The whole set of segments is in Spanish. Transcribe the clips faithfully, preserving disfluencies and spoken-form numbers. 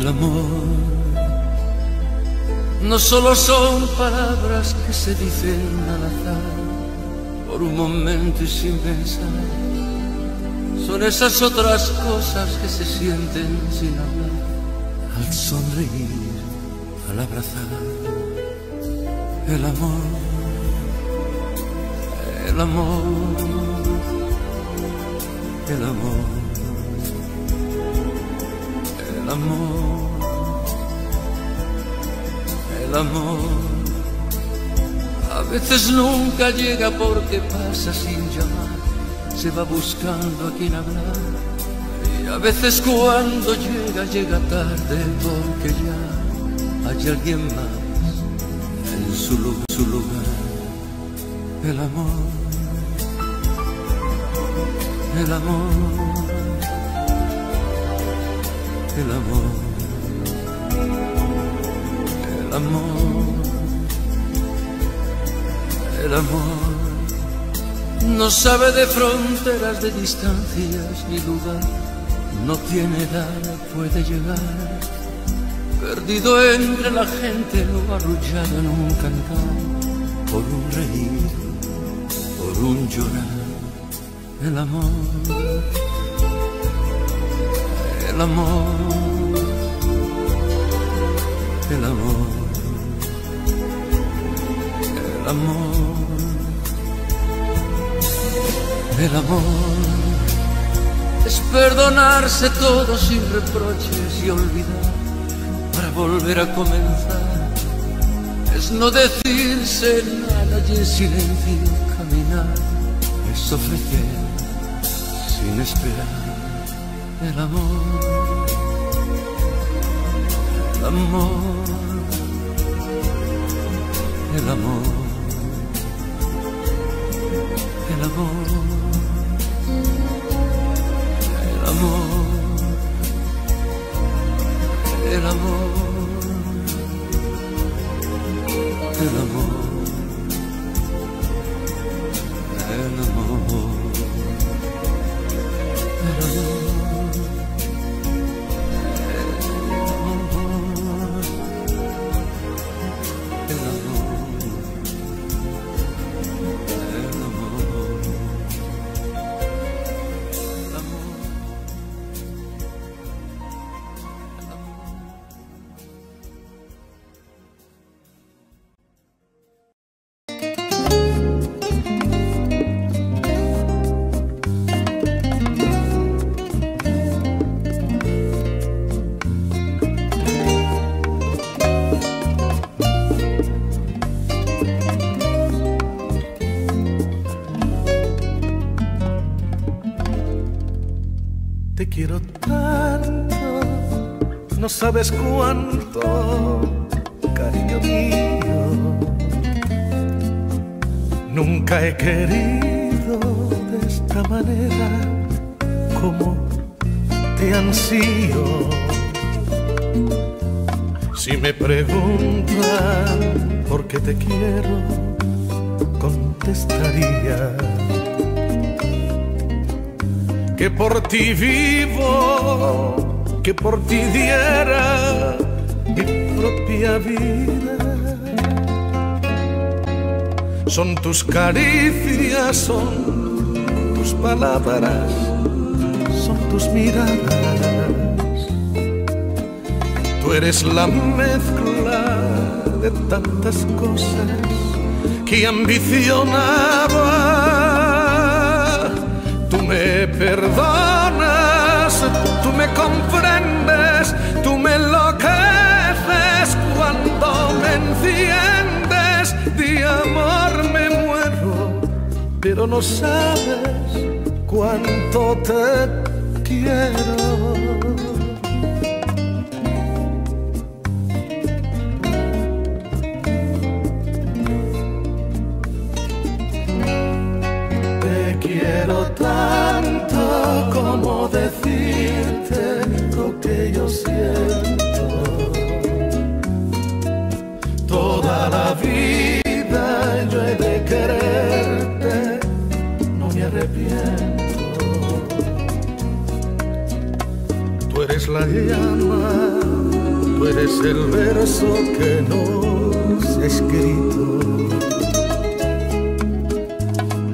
del amor no solo son palabras que se dicen al azar por un momento y sin pensar, son esas otras cosas que se sienten sin hablar, al sonreír, al abrazar. El amor, el amor, el amor, el amor, el amor, a veces nunca llega porque pasa sin llamar, se va buscando a quien hablar, y a veces cuando llega, llega tarde porque ya hay alguien más en su lugar, su lugar. El amor, el amor, el amor, el amor, el amor no sabe de fronteras, de distancias ni lugar, no tiene edad, puede llegar, perdido entre la gente, lo arrullado en un cantar, por un reír, por un llorar. El amor, el amor, el amor, el amor, el amor es perdonarse todo sin reproches y olvidar para volver a comenzar, es no decirse nada y en silencio caminar, es ofrecer sin esperar. El amor, el amor, el amor, el amor, el amor, el amor, el amor, el amor, el amor. Quiero tanto, no sabes cuánto, cariño mío. Nunca he querido de esta manera como te ansío. Si me preguntan por qué te quiero, contestaría que por ti vivo, que por ti diera mi propia vida. Son tus caricias, son tus palabras, son tus miradas. Tú eres la mezcla de tantas cosas que ambicionaba. Me perdonas, tú me comprendes, tú me enloqueces cuando me enciendes. De amor me muero, pero no sabes cuánto te quiero. Quiero tanto como decirte lo que yo siento. Toda la vida yo he de quererte, no me arrepiento. Tú eres la llama eres el verso que nos ha escrito.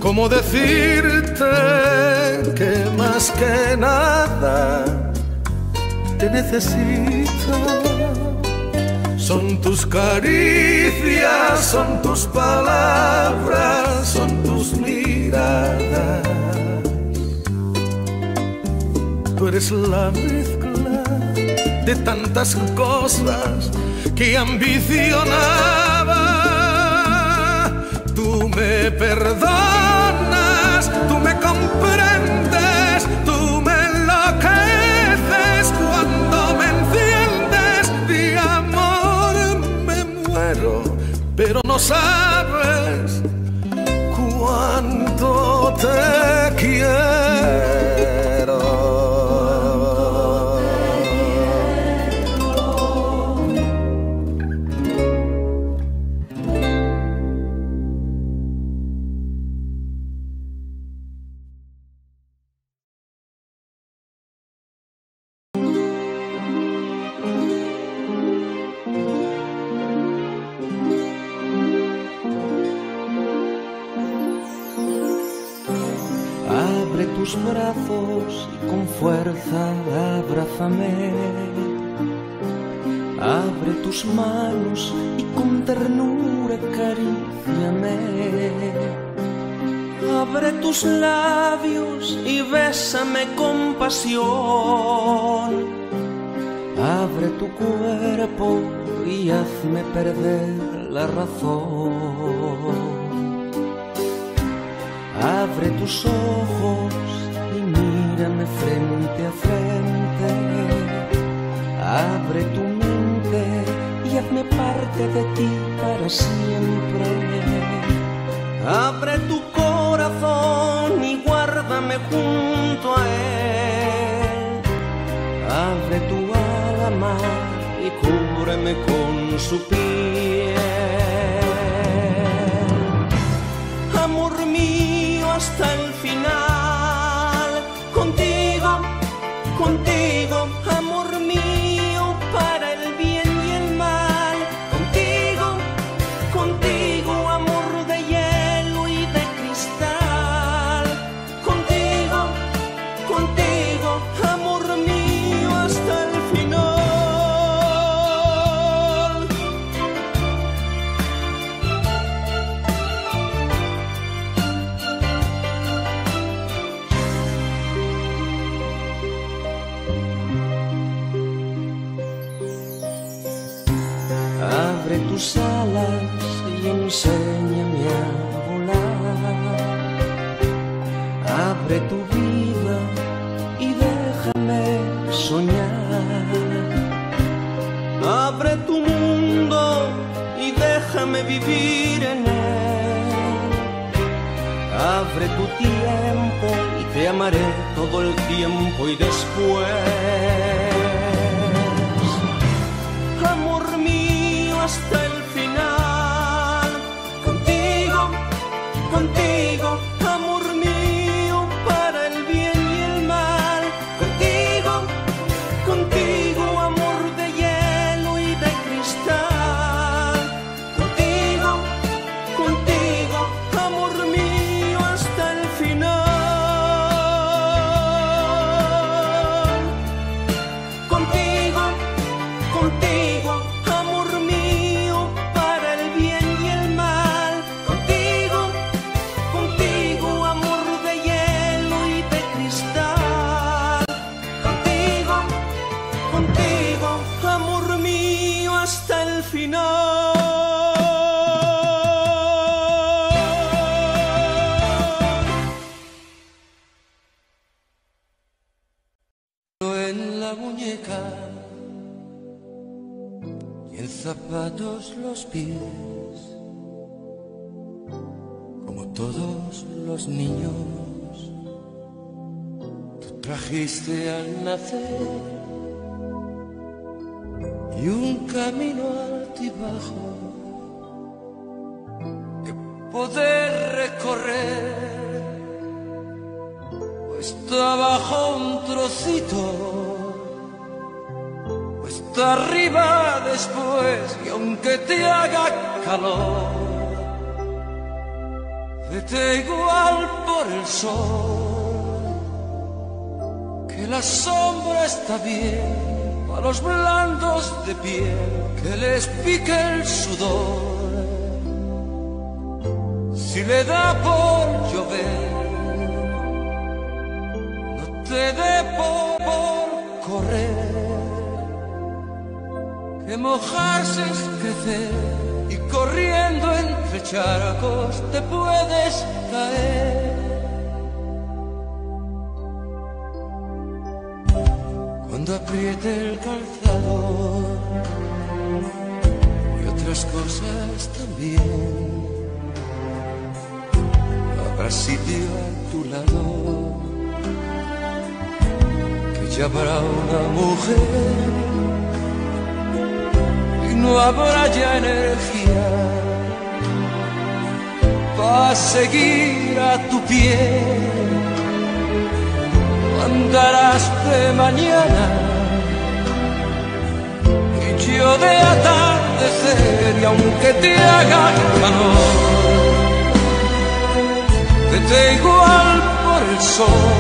¿Cómo decirte que más que nada te necesito? Son tus caricias, son tus palabras, son tus miradas. Tú eres la mezcla de tantas cosas que ambicionaba. Tú me perdonas, tú me comprendes, tú me enloqueces cuando me enciendes. De amor me muero, pero no sabes cuánto te quiero. Tus brazos y con fuerza abrázame. Abre tus manos y con ternura acaríciame. Abre tus labios y bésame con pasión. Abre tu cuerpo y hazme perder la razón. Abre tus ojos y mírame frente a frente. Abre tu mente y hazme parte de ti para siempre. Abre tu corazón y guárdame junto a él. Abre tu alma y cúbreme con su piel. Amor mío, hasta el final, contigo, contigo, amor mío, para el bien y el mal, contigo, contigo, amor de hielo y de cristal, contigo, contigo, amor mío, hasta el final. Abre tus alas y enséñame a volar. Abre tu vida y déjame soñar. Abre tu mundo y déjame vivir en él. Abre tu tiempo y te amaré todo el tiempo y después. Amor mío, hasta el final, contigo, contigo, amor mío, para el bien y el mal, contigo, contigo, amor de hielo y de cristal, contigo, contigo, amor mío, hasta el final, contigo, contigo, amor mío, para el bien y el mal, contigo, contigo, amor de hielo y de cristal, contigo, contigo, amor mío, hasta el final. En la muñeca y en zapatos los pies, como todos los niños, tú trajiste al nacer y un camino altibajo de poder recorrer. Pues trabajo un trocito, pues cuesta arriba después, y aunque te haga calor, vete igual por el sol, que la sombra está bien para los blandos de piel, que les pique el sudor. Si le da por llover, no te dé por, por correr, que mojarse es crecer, y corriendo entre charcos te puedes caer. Cuando apriete el calzador y otras cosas también, habrá sitio a tu lado, que ya habrá una mujer, y no habrá ya energía para seguir a tu pie. Andarás de mañana y yo de atardecer, y aunque te haga calor, vete igual por el sol,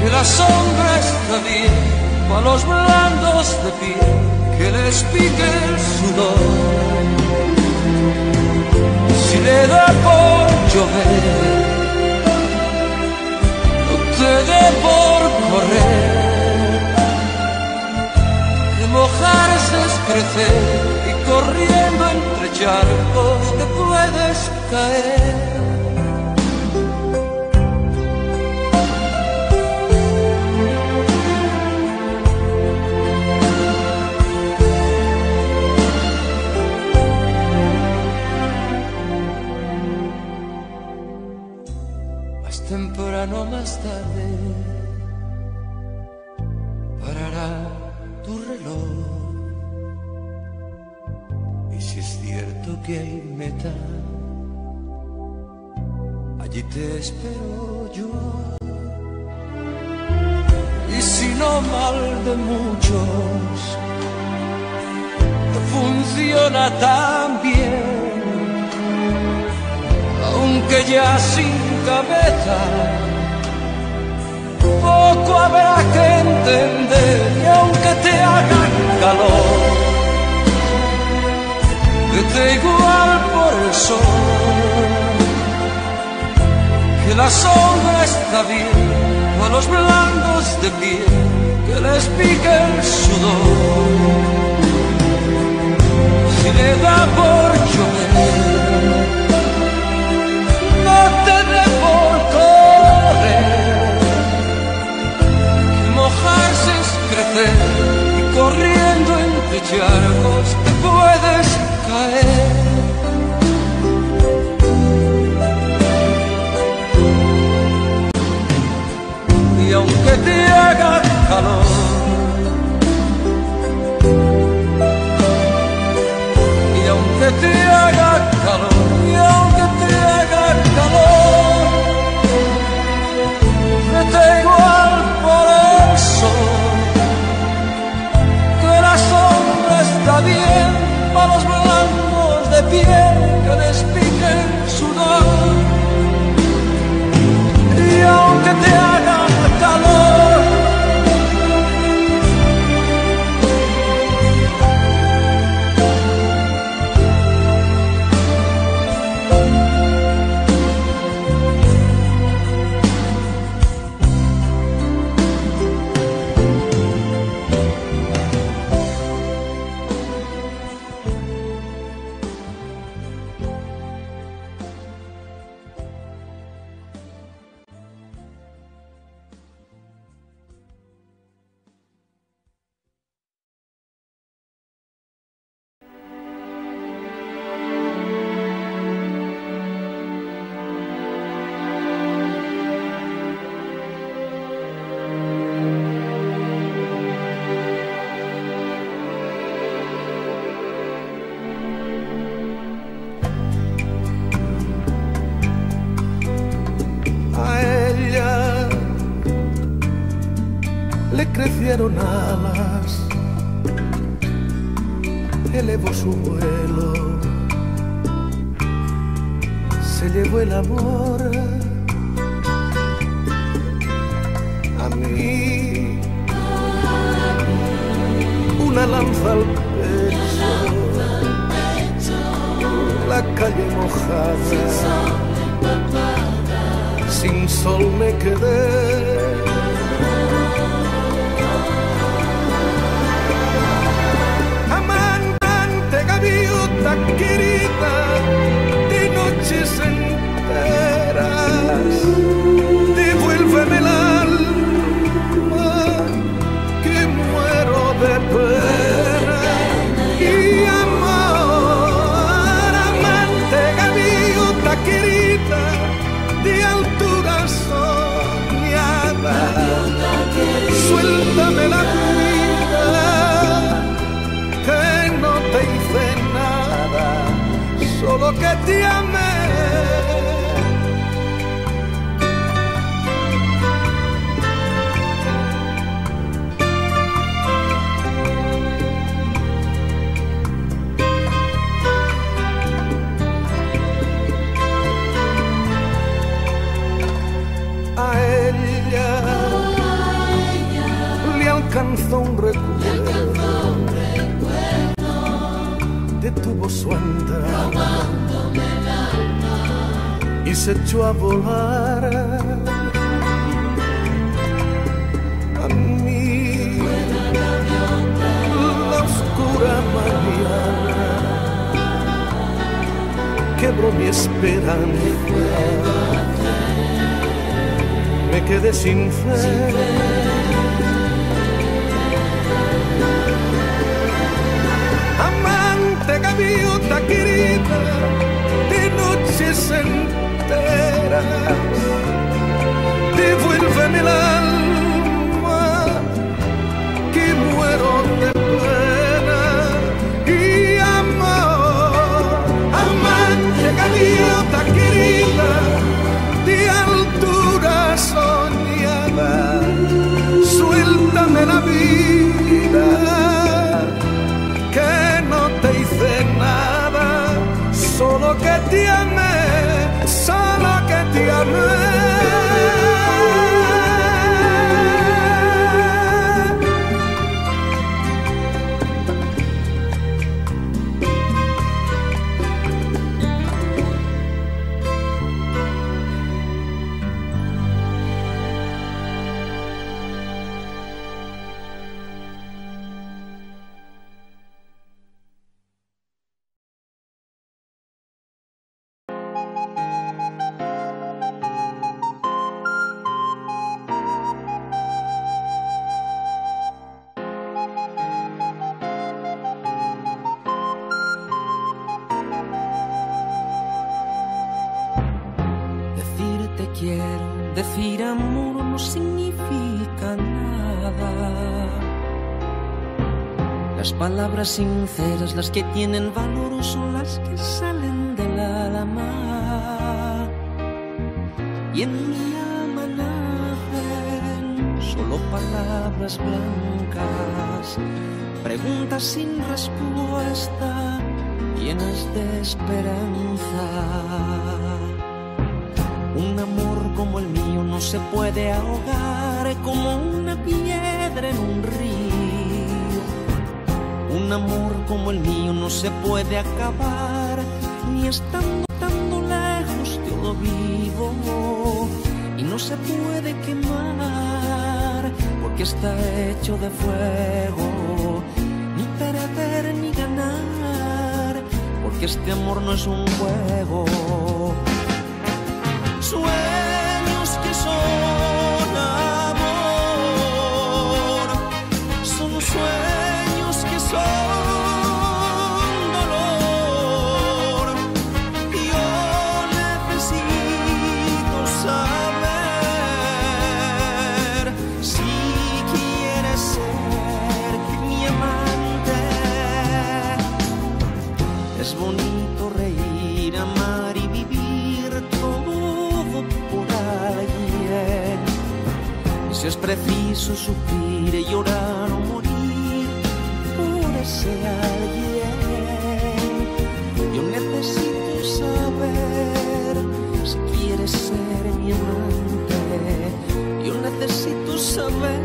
que la sombra está bien para los blandos de piel, que les pique el sudor. Si le da por llover, no te dé por correr, que mojarse es crecer, y corriendo entre charcos te puedes caer. Más temprano, más tarde, parará tu reloj. Y si es cierto que hay meta, allí te espero yo. Y si no, mal de muchos no funciona tan bien, aunque ya sin cabeza poco habrá que entender, y aunque te haga calor, vete igual por el sol, que la sombra está bien para los blandos de piel, que les pique el sudor. Si le da por llover, no te dé por correr, que mojarse es crecer, y corriendo entre charcos te puedes caer. Y aunque te haga calor, y aunque te haga calor, y aunque te haga calor, vete igual por el sol, que la sombra está bien para los blancos de piel, que les pique el sudor. Y aunque te haga calor, crecieron alas, elevó su vuelo, se llevó el amor. A mí, una lanza al pecho, la calle mojada, sin sol me quedé. De alturas soñadas, suéltame la vida, que no te hice nada, solo que te amé. Alcanzó un recuerdo, detuvo su andar y se echó a volar. A mí, la oscura mañana quebró mi esperanza, me quedé sin fe. Gaviota querida, de noches enteras, devuélveme el alma, que muero de pena y amor. Amante gaviota querida, de altura soñada, suéltame la vida, solo que te amé, solo que te amé. Quiero decir amor no significa nada. Las palabras sinceras, las que tienen valor, son las que salen del alma y en mi alma nacen solo palabras blancas, preguntas sin respuesta, llenas de esperanza. Un amor como el mío no se puede ahogar como una piedra en un río. Un amor como el mío no se puede acabar, ni estando tan lejos yo lo vivo. Y no se puede quemar porque está hecho de fuego. Ni perder ni ganar, porque este amor no es un juego. Sueños que son amor, son sueños que son dolor. Yo necesito saber si quieres ser mi amante. Es bonito reír, amar y vivir todo por allí. si es preciso sufrir y llorar o morir por ese alguien. Yo necesito saber si quieres ser mi amante. Yo necesito saber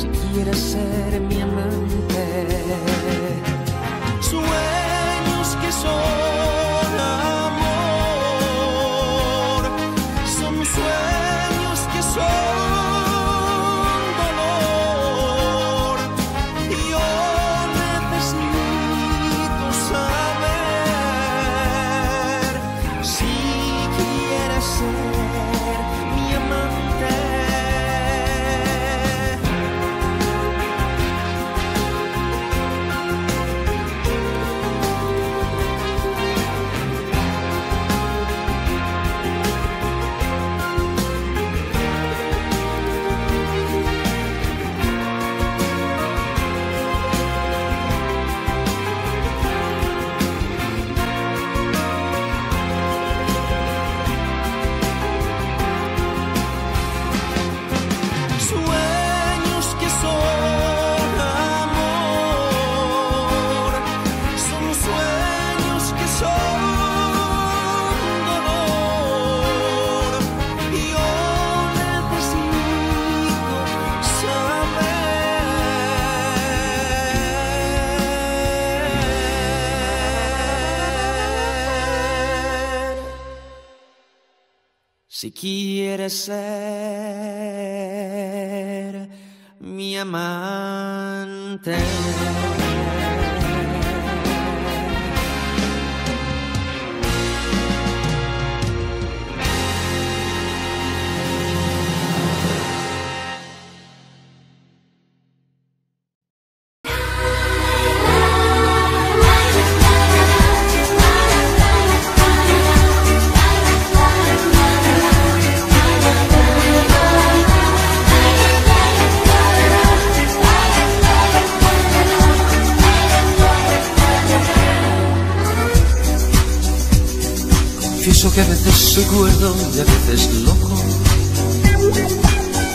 si quieres ser mi amante. Sueños que son amor, son sueños que son dolor. Yo necesito saber si quieres ser mi amante. Si quieres ser mi amante. Confieso que a veces soy cuerdo y a veces loco.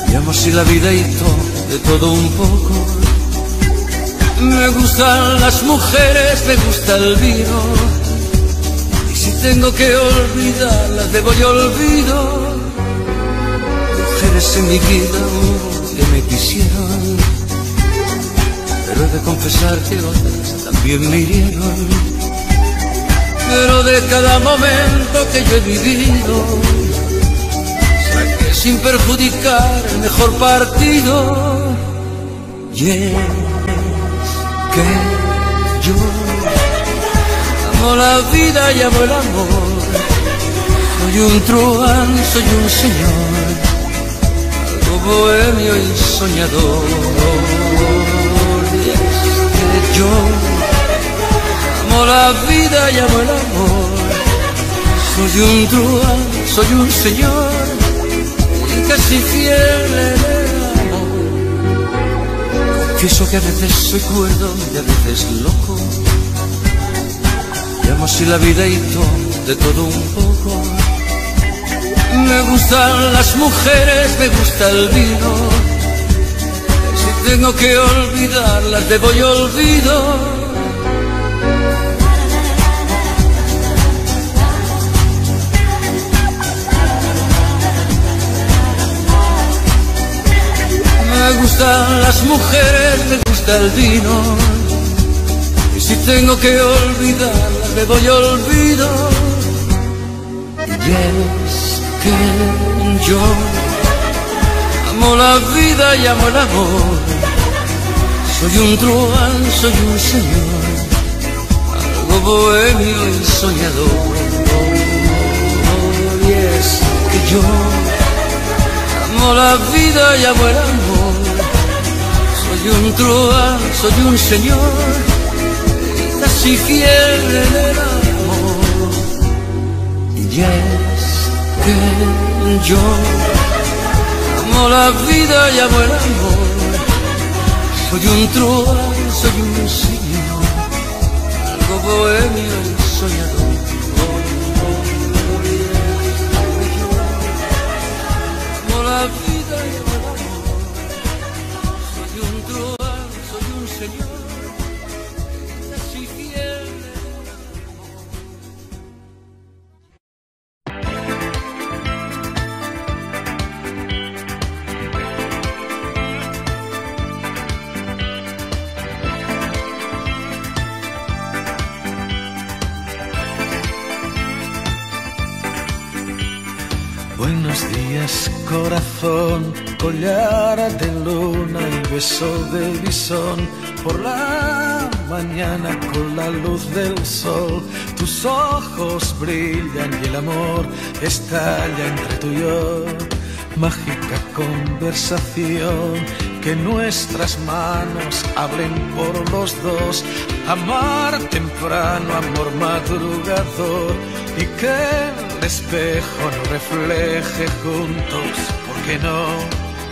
Me amo así la vida y todo, de todo un poco. Me gustan las mujeres, me gusta el vino. Y si tengo que olvidarlas, debo y olvido. Mujeres en mi vida que me quisieron, pero he de confesar que otras también me hirieron. Pero de cada momento que yo he vivido saqué sin perjudicar el mejor partido. Y es que yo amo la vida y amo el amor. Soy un truán, soy un señor, algo bohemio y soñador. Y es que yo amo la vida y amo el amor. Soy un truán, soy un señor y casi fiel en el amor. Confieso que a veces soy cuerdo y a veces loco. Y amo así la vida y todo, de todo un poco. Me gustan las mujeres, me gusta el vino. Si tengo que olvidarlas, debo y olvido. Me gustan las mujeres, me gusta el vino. Y si tengo que olvidarla, me doy olvido. Y es que yo amo la vida y amo el amor. Soy un truán, soy un señor, algo bohemio y soñador. Y es que yo amo la vida y amo el amor. Soy un truán, soy un señor, casi fiel en el amor. Y es que yo amo la vida y amo el amor. Soy un truán, soy un señor, algo bohemio y soñador. Amo la vida y amo el amor. Buenos días, corazón, collar de luna y beso de bisón. Por la mañana con la luz del sol, tus ojos brillan y el amor estalla entre tú y yo. Mágica conversación, que nuestras manos hablen por los dos. Amar temprano, amor madrugador, y que el espejo nos refleje juntos. ¿Por qué no?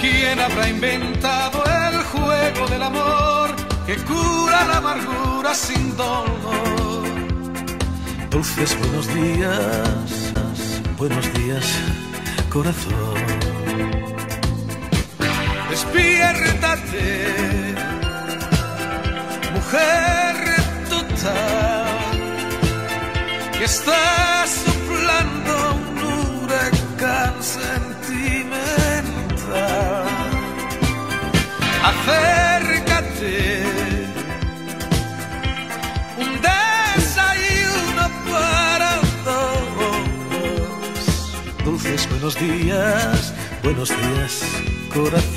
¿Quién habrá inventado el juego del amor que cura la amargura sin dolor? Dulces buenos días, buenos días, corazón. Despiértate, mujer total, que está soplando un huracán sentimental. Acércate, un desayuno para todos. Dulces buenos días, buenos días, corazón.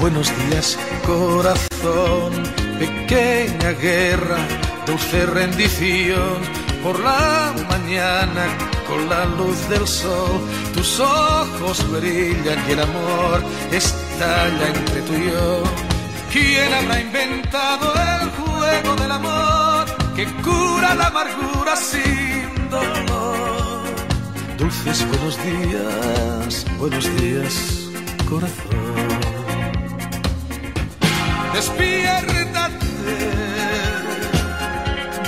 Buenos días, corazón, pequeña guerra, dulce rendición. Por la mañana con la luz del sol, tus ojos brillan y el amor estalla entre tú y yo. ¿Quién habrá inventado el juego del amor que cura la amargura sin dolor? Dulces buenos días, buenos días, corazón. Despiértate,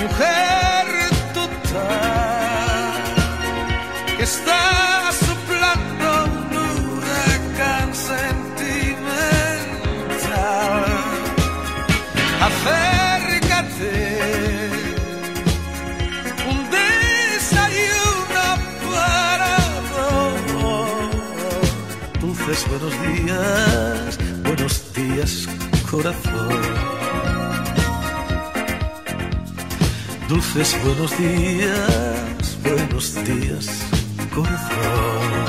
mujer total, que está soplando un huracán sentimental. Acércate, un desayuno para dos. Dulces buenos días, buenos días, corazón. Dulces buenos días, buenos días, corazón.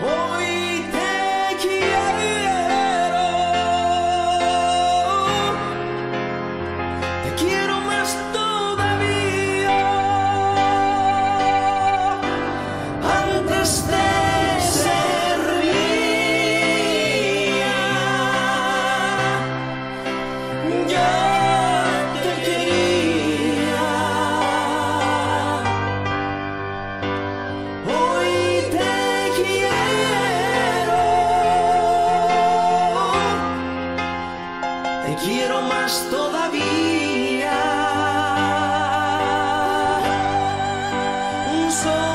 Hoy te quiero. te quiero más todavía. Un sol.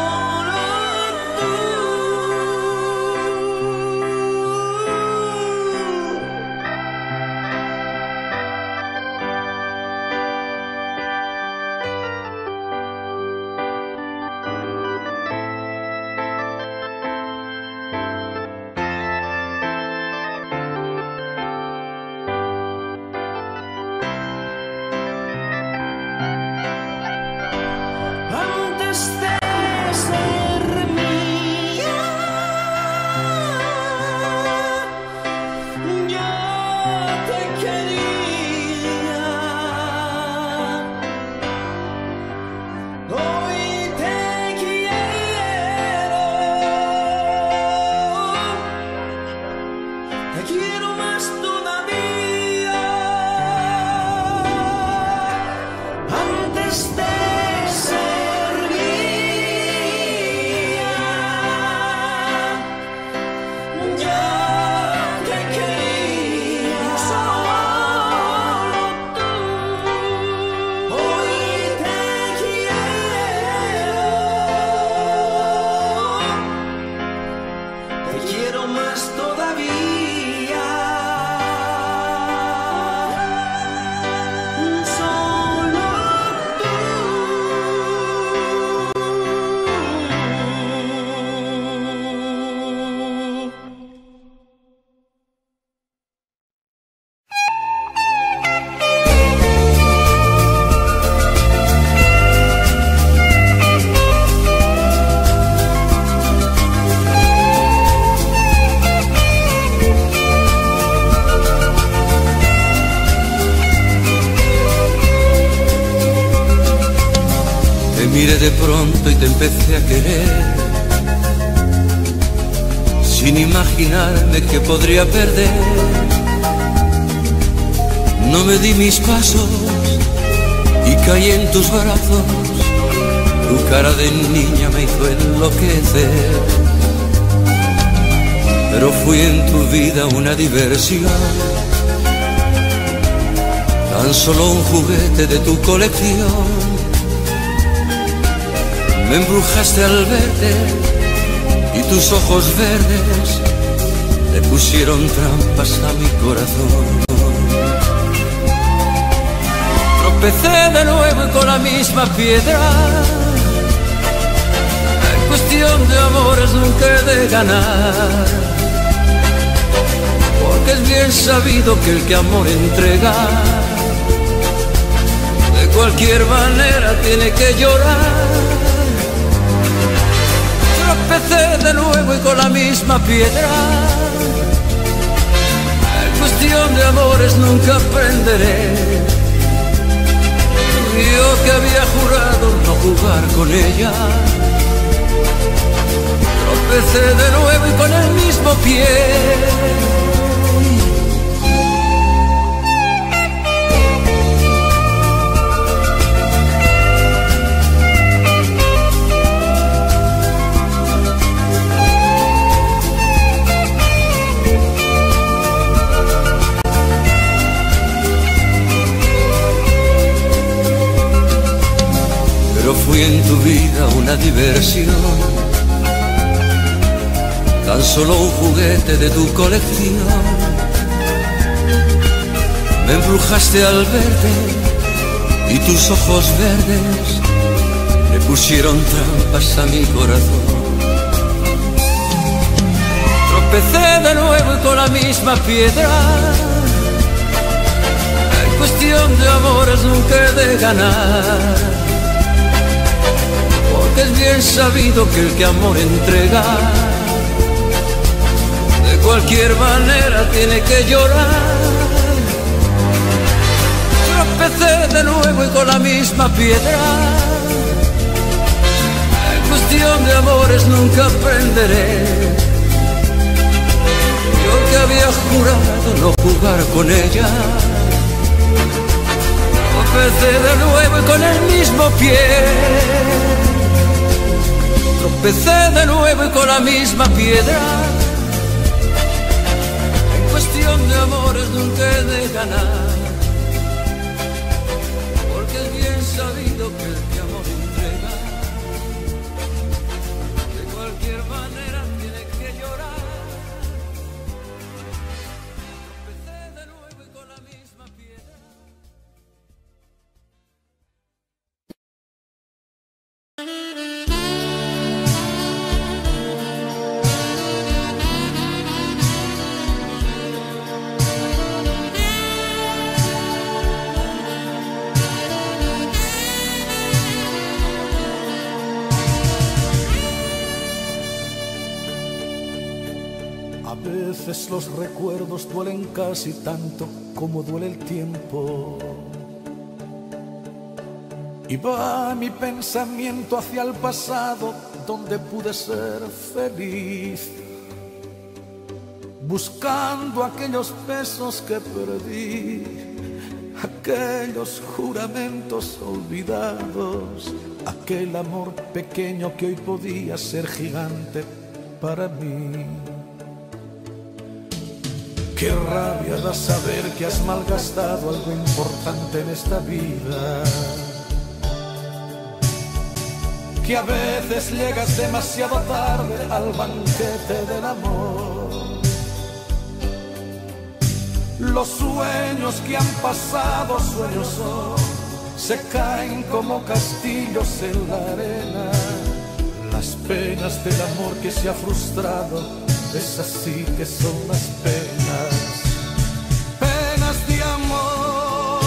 De pronto y te empecé a querer, sin imaginarme que podría perder. No me di mis pasos y caí en tus brazos. Tu cara de niña me hizo enloquecer, pero fui en tu vida una diversión, tan solo un juguete de tu colección. Me embrujaste al verte y tus ojos verdes le pusieron trampas a mi corazón. Tropecé de nuevo con la misma piedra. En cuestión de amores nunca he de ganar, porque es bien sabido que el que amor entrega de cualquier manera tiene que llorar. Tropecé de nuevo y con la misma piedra. En cuestión de amores nunca aprenderé. Yo que había jurado no jugar con ella. Tropecé de nuevo y con el mismo pie. Fui en tu vida una diversión, tan solo un juguete de tu colección. Me embrujaste al verte y tus ojos verdes le pusieron trampas a mi corazón. Tropecé de nuevo con la misma piedra. En cuestión de amores nunca he de ganar, que es bien sabido que el que amor entrega de cualquier manera tiene que llorar. Tropecé de nuevo y con la misma piedra. En cuestión de amores nunca aprenderé. Yo que había jurado no jugar con ella. Tropecé de nuevo y con el mismo pie. Tropecé de nuevo y con la misma piedra. En cuestión de amores nunca he de ganar, porque es bien sabido que el que amor entrega, de cualquier manera tiene que llorar. Empecé de nuevo y con la misma piedra. A veces los recuerdos duelen casi tanto como duele el tiempo. Y va mi pensamiento hacia el pasado donde pude ser feliz, buscando aquellos besos que perdí, aquellos juramentos olvidados, aquel amor pequeño que hoy podía ser gigante para mí. Qué rabia da saber que has malgastado algo importante en esta vida, que a veces llegas demasiado tarde al banquete del amor. Los sueños que han pasado, sueños son, se caen como castillos en la arena. Las penas del amor que se ha frustrado, esas sí que son las penas, penas de amor,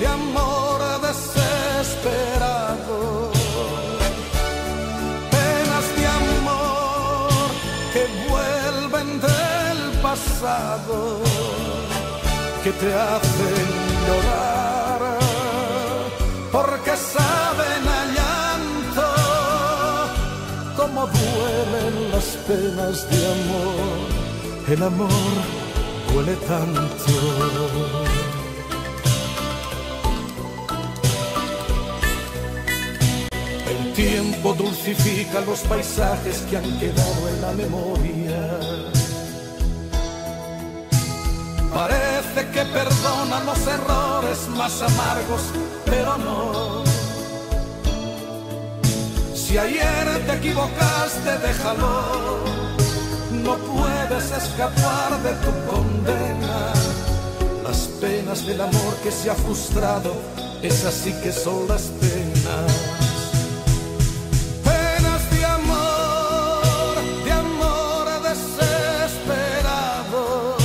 de amor desesperado, penas de amor que vuelven del pasado, que te hacen llorar porque saben a llanto cómo duelen las penas de amor. El amor duele tanto. El tiempo dulcifica los paisajes que han quedado en la memoria. Parece que perdona los errores más amargos, pero no. Si ayer te equivocaste, déjalo, no puedes escapar de tu condena. Las penas del amor que se ha frustrado, esas sí que son las penas, penas de amor, de amor desesperado,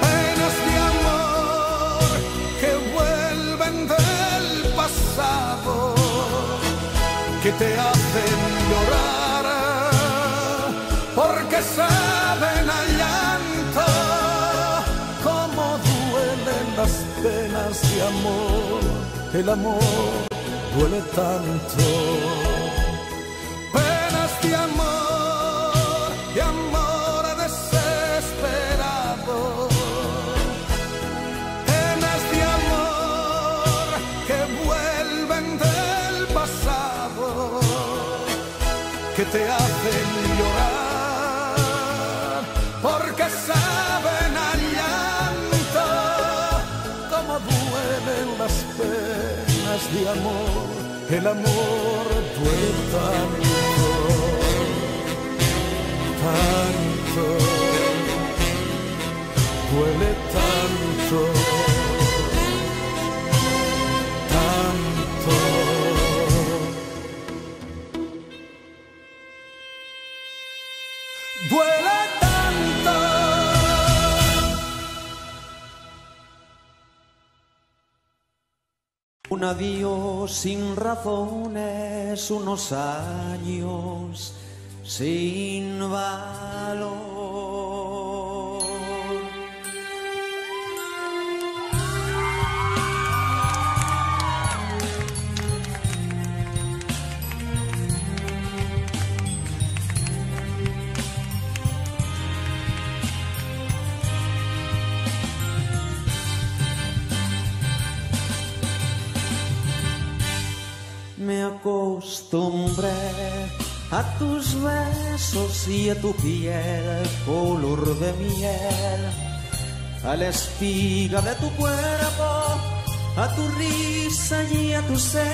penas de amor que vuelven del pasado, que te hacen llorar porque saben al llanto cómo duelen las penas de amor. El amor duele tanto. Penas de amor, de amor desesperado, penas de amor que vuelven del pasado, que te hacen llorar porque saben al llanto cómo duelen las penas de amor. El amor duele tanto, tanto, duele tanto. Un adiós sin razones, unos años sin valor. Me acostumbré a tus besos y a tu piel color de miel, a la espiga de tu cuerpo, a tu risa y a tu ser.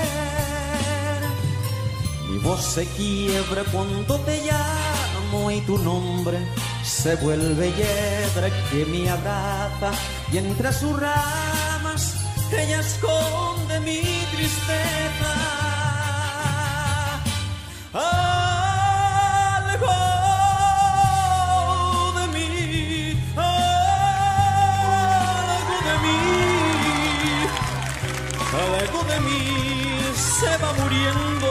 Mi voz se quiebra cuando te llamo y tu nombre se vuelve hiedra que me abraza, y entre sus ramas ella esconde mi tristeza. Algo de mí se va muriendo.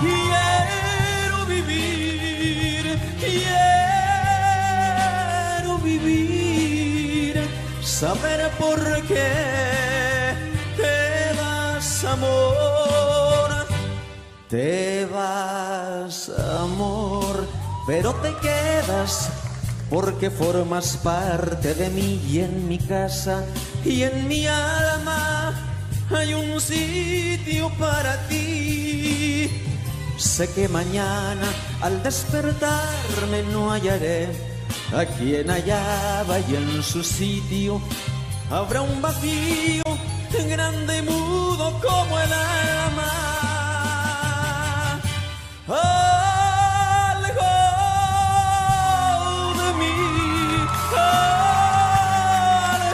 Quiero vivir, quiero vivir, saber por qué te vas, amor. Te vas, amor, pero te quedas porque formas parte de mí, y en mi casa y en mi alma hay un sitio para ti. Sé que mañana al despertarme no hallaré a quien hallaba, y en su sitio habrá un vacío grande y mudo como el alma. Algo de mí,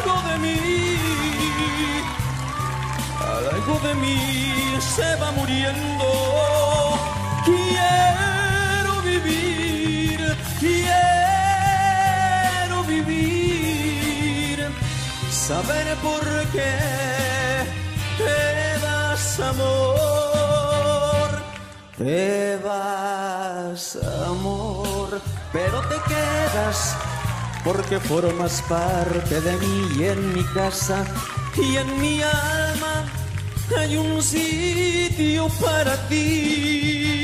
algo de mí, algo de mí se va muriendo. Quiero vivir, quiero vivir, saber por qué te vas, amor. Te vas, amor, pero te quedas porque formas parte de mí, y en mi casa y en mi alma hay un sitio para ti.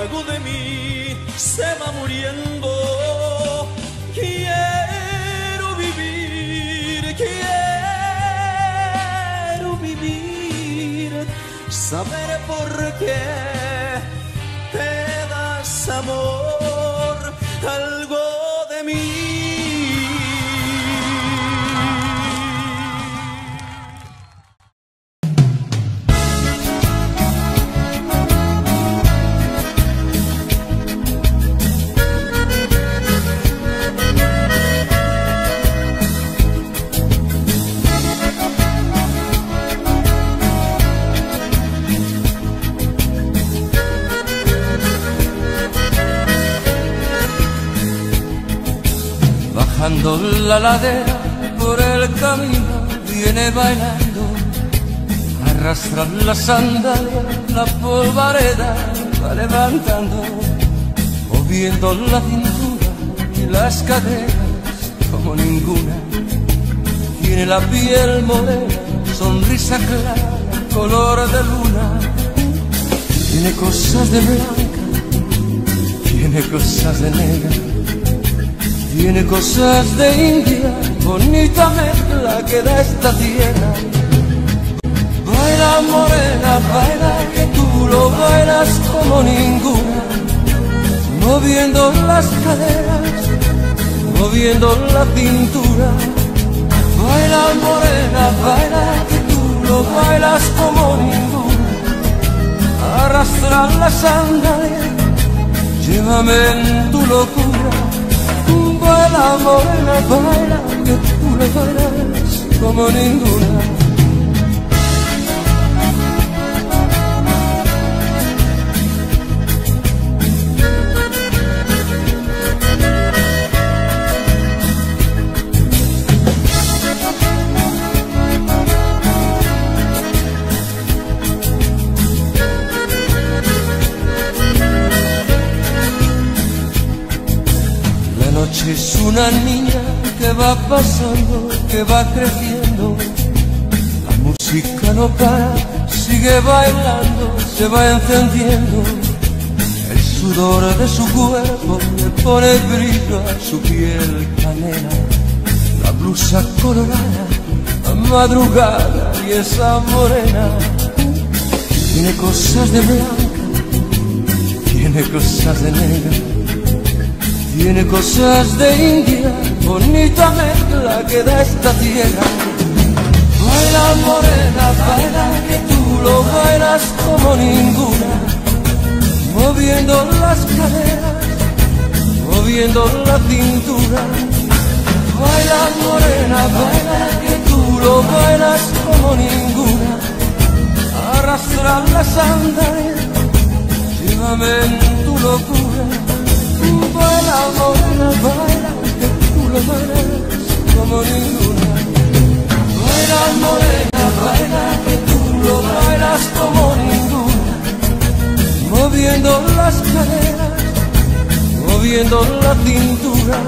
Algo de mí se va muriendo. Quiero vivir, quiero vivir, saber por qué te das, amor. Algo de mí. Bajando la ladera por el camino viene bailando, arrastran las sandalias, la polvareda va levantando, moviendo la cintura y las caderas como ninguna. Tiene la piel morena, sonrisa clara, color de luna. Tiene cosas de blanca, tiene cosas de negra, tiene cosas de India, bonita mezcla que da esta tierra. Baila morena, baila que tú lo bailas como ninguna, moviendo las caderas, moviendo la cintura. Baila morena, baila que tú lo bailas como ninguna, arrastrar las sandalias, llévame en tu locura. Baila morena, baila, que tú la bailas como ninguna. noche es una niña que va pasando, que va creciendo. La música no para, sigue bailando, se va encendiendo. El sudor de su cuerpo le pone brillo a su piel canela. La blusa colorada, la madrugada y esa morena. Tiene cosas de blanca, tiene cosas de negra. Tiene cosas de india, bonita mezcla que da esta tierra. Baila morena, baila que tú lo bailas como ninguna. Moviendo las caderas, moviendo la cintura. Baila morena, baila que tú lo bailas como ninguna. Arrastra las sandalias, llévame en tu locura. Baila, morena, baila, que tú lo bailas como ninguna. Baila, morena, baila, que tú lo bailas como ninguna. Moviendo las caderas, moviendo la cintura.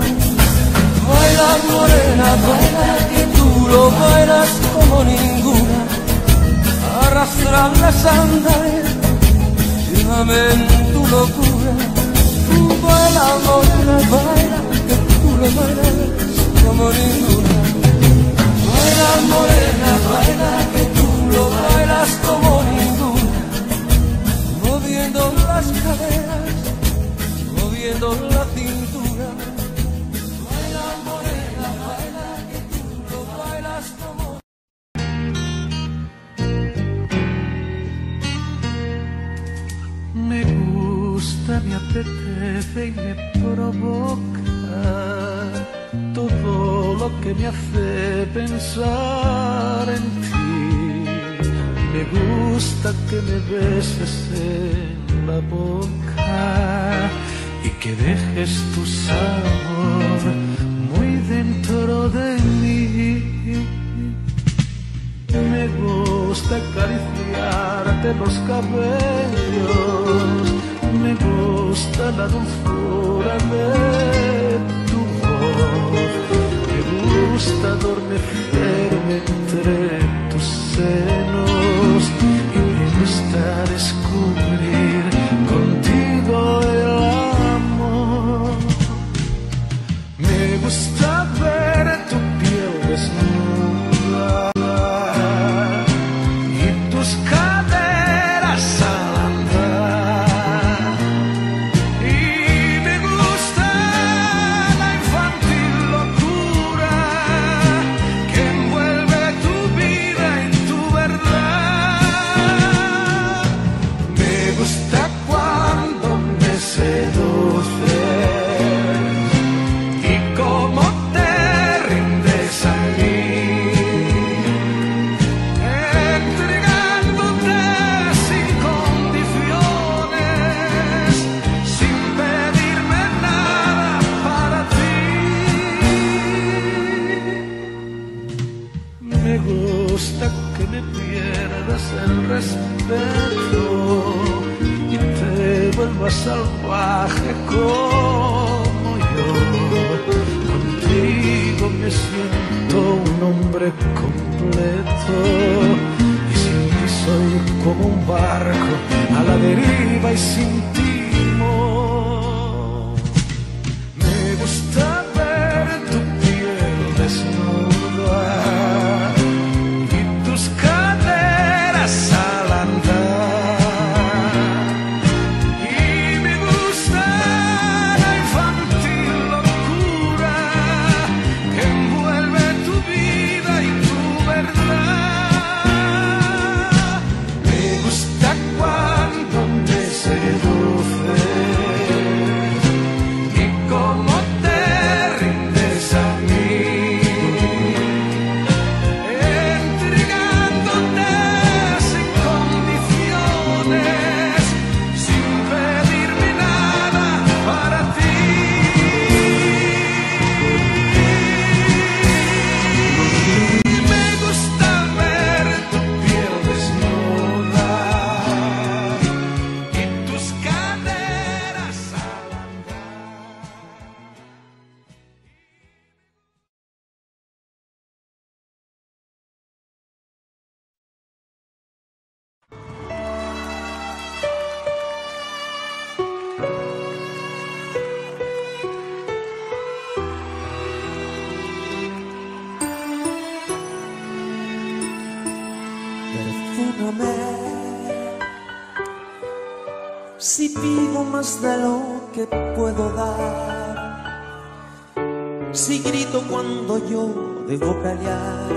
Baila, morena, baila, que tú lo bailas como ninguna. Arrastrar las sandalias, llévame en tu locura. Baila, morena, baila, que tú lo bailas como ninguna. Baila, morena, baila, que tú lo bailas como ninguna. Moviendo las caderas, moviendo la cintura. Baila, morena, baila, que tú lo bailas como ninguna. Me gusta, me apetece y me provoca todo lo que me hace pensar en ti. Me gusta que me beses en la boca y que dejes tu sabor muy dentro de mí. Me gusta acariciarte los cabellos. Me gusta la dulzura de tu voz. Me gusta adormecerme entre tus senos. Y me gusta descubrir contigo el amor. Me gusta ver tu piel desnuda y tus caderas al y te vuelvas salvaje como yo. Contigo me siento un hombre completo y sin ti soy como un barco a la deriva y sin timón. Me gusta ver tu piel desnuda y tus caderas al andar. Seduce. si pido más de lo que puedo dar, si grito cuando yo debo callar,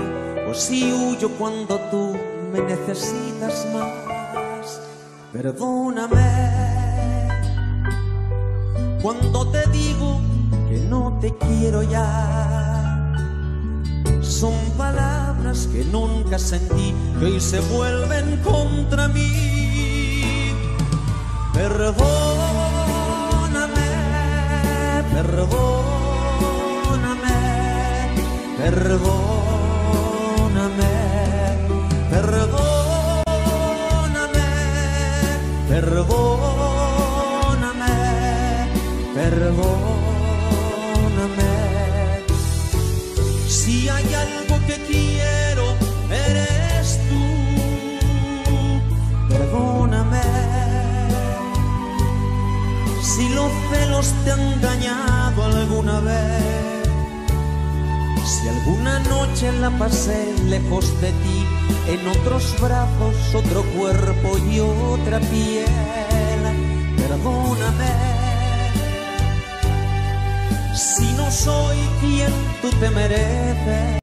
o si huyo cuando tú me necesitas más. Perdóname cuando te digo que no te quiero ya. Son palabras que nunca sentí, que hoy se vuelven contra mí. Perdóname, perdóname, perdóname, perdóname, perdóname, perdóname. Si hay algo que quiero, eres tú. Perdóname si los celos te han dañado alguna vez, si alguna noche la pasé lejos de ti, en otros brazos, otro cuerpo y otra piel. Perdóname si no soy quien tú te mereces,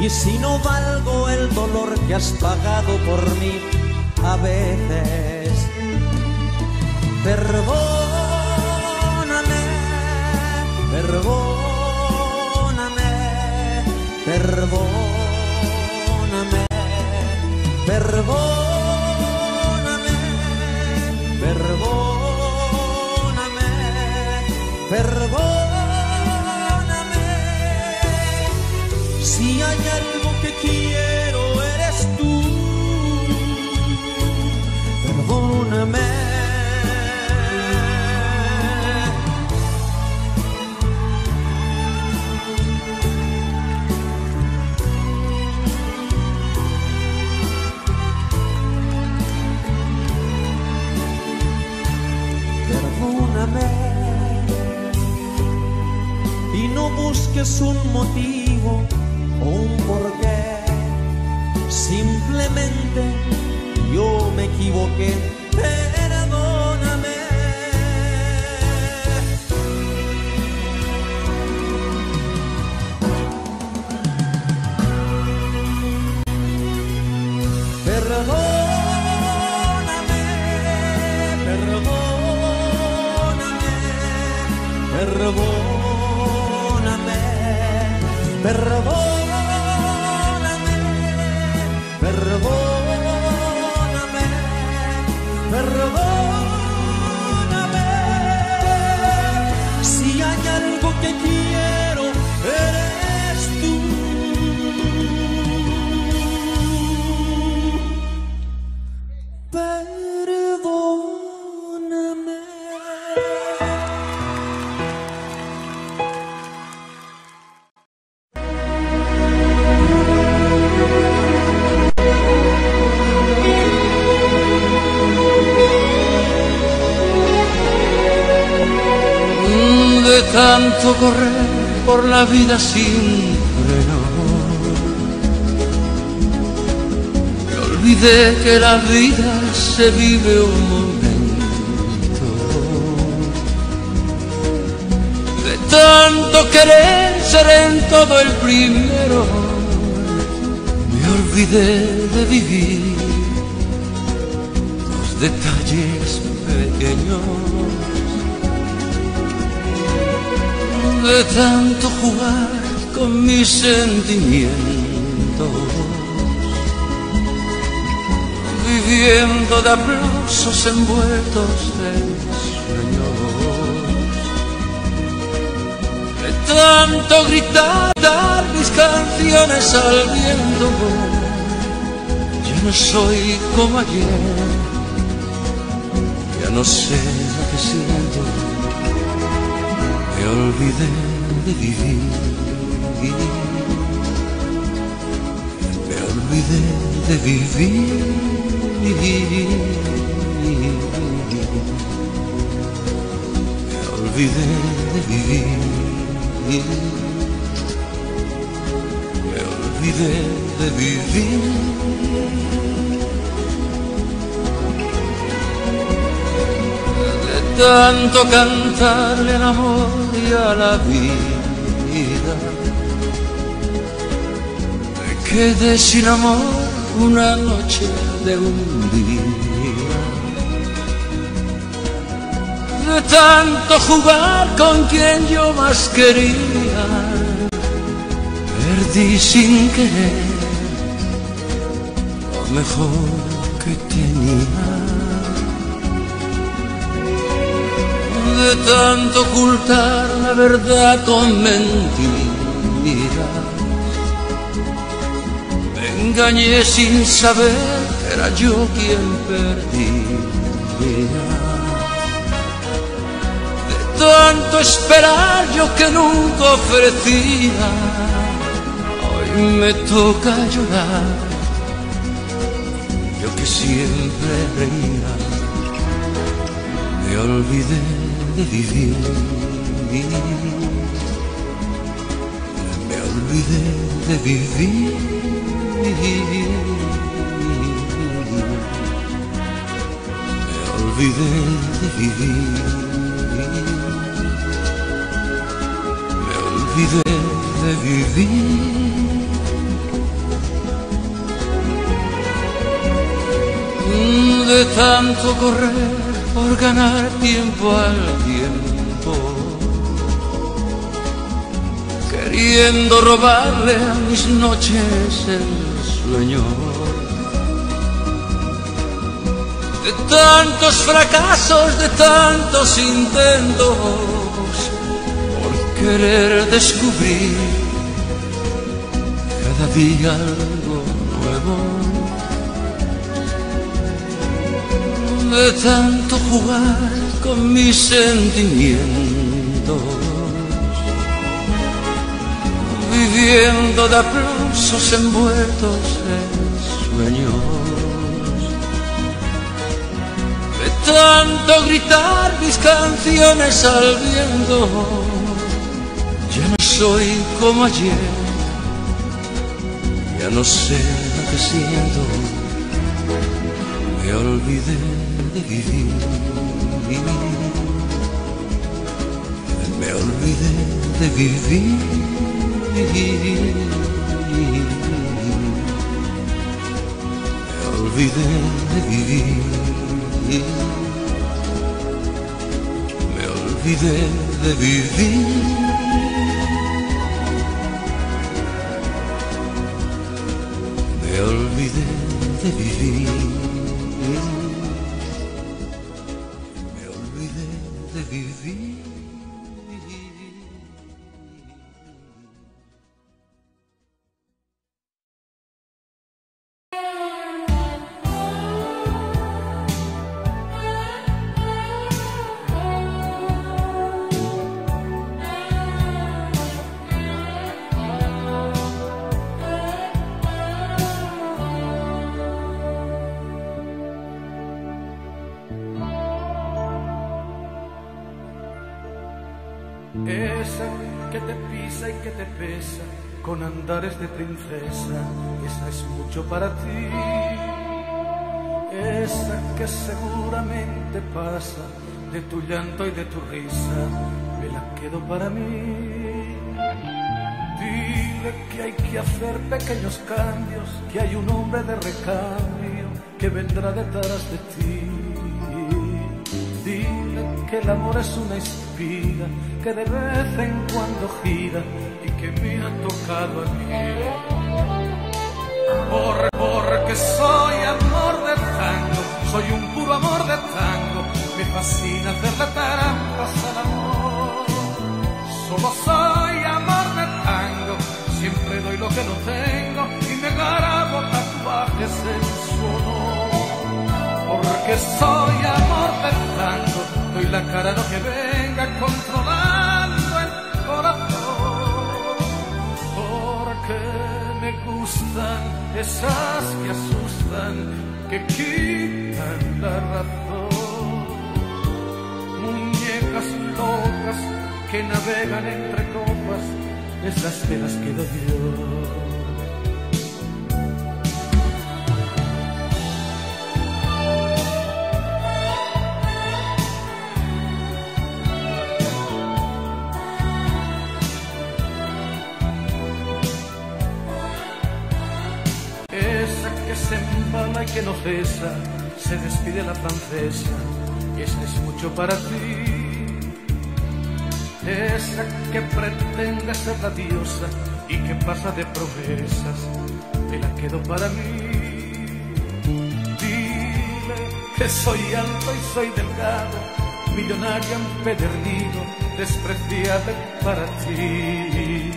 y si no valgo el dolor que has pagado por mí a veces. Perdóname, perdóname, perdóname, perdóname, perdóname. Perdóname, si hay algo que quiero, eres tú. Perdóname. Perdóname. Y no busques un motivo o un porqué, simplemente yo me equivoqué. Perdóname. Perdóname, perdóname, perdóname. Perdóname, perdóname, perdóname. Si hay algo que quiero, eres tú. Perdóname. Tanto correr por la vida sin freno, me olvidé que la vida se vive un momento. De tanto querer seré en todo el primero, me olvidé de vivir los detalles pequeños. De tanto jugar con mis sentimientos, viviendo de aplausos envueltos de sueños. De tanto gritar, dar mis canciones al viento, ya no soy como ayer, ya no sé lo que siento. Me olvidé de vivir, me olvidé de vivir, me olvidé de vivir, me olvidé de vivir. tanto cantarle al amor y a la vida. Me quedé sin amor una noche de un día, de tanto jugar con quien yo más quería. Perdí sin querer lo mejor que tenía. De tanto ocultar la verdad con mentiras, me engañé sin saber que era yo quien perdía. De tanto esperar yo que nunca ofrecía, hoy me toca llorar, yo que siempre reía. Me olvidé de vivir, me olvidé de vivir, me olvidé de vivir, me olvidé de vivir. De tanto correr por ganar tiempo al tiempo, queriendo robarle a mis noches el sueño. De tantos fracasos, de tantos intentos, por querer descubrir cada día algo nuevo. De tanto jugar con mis sentimientos, viviendo de aplausos envueltos en sueños. De tanto gritar mis canciones al viento, ya no soy como ayer, ya no sé lo que siento. Me olvidé de vivir, me olvidé de vivir, me olvidé de vivir, me olvidé de vivir, me olvidé de vivir. Con andares de princesa, esa es mucho para ti. Esa que seguramente pasa de tu llanto y de tu risa, me la quedo para mí. Dile que hay que hacer pequeños cambios, que hay un hombre de recambio que vendrá detrás de ti. Dile que el amor es una espiga que de vez en cuando gira y que me ha tocado a mí. Porque soy amor de tango, soy un puro amor de tango, me fascina hacerle trampas al amor. Solo soy amor de tango, siempre doy lo que no tengo y me grabo tatuajes en su honor. Porque soy amor de tango, doy la cara a lo que venga controlando el corazón. Me gustan esas que asustan, que quitan la razón. Muñecas locas que navegan entre copas, esas que las quedo yo. besa, se despide la francesa, y esa es mucho para ti. Esa que pretende ser la diosa y que pasa de promesas, te la quedo para mí. Dile que soy alto y soy delgado, millonario empedernido, despreciable para ti.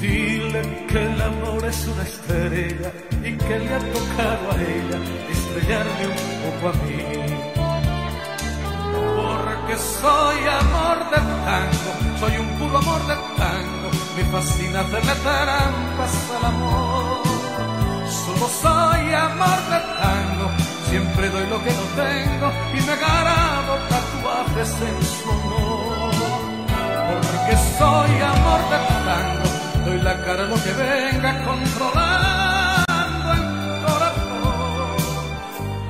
Dile que el amor es una estrella y que le ha tocado a ella estrellarme un poco a mí. Porque soy amor de tango, soy un puro amor de tango, me fascina hacerle trampas al amor. Solo soy amor de tango, siempre doy lo que no tengo y me grabo tatuajes en su honor. Porque soy amor de tango, doy la cara a lo que venga, controlando el corazón.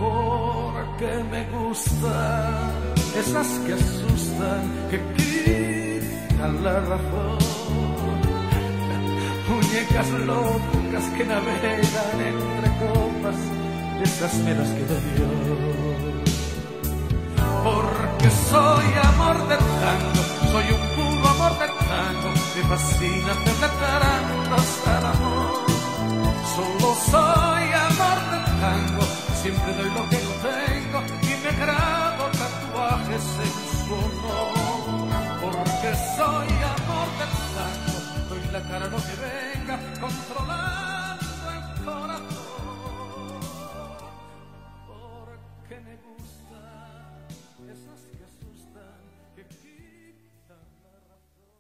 Porque me gustan esas que asustan, que quitan la razón. Muñecas locas que navegan entre copas, esas me las quedo yo. Porque soy amor de tango, soy un puro amor de tango, me fascina hacerle trampas al amor. Solo soy amor de tango, siempre doy lo que no tengo y me grabo tatuajes en su honor. Porque soy amor de tango, doy la cara a lo que venga, controlando el corazón. Porque me gustan esas que asustan, que quitan la razón.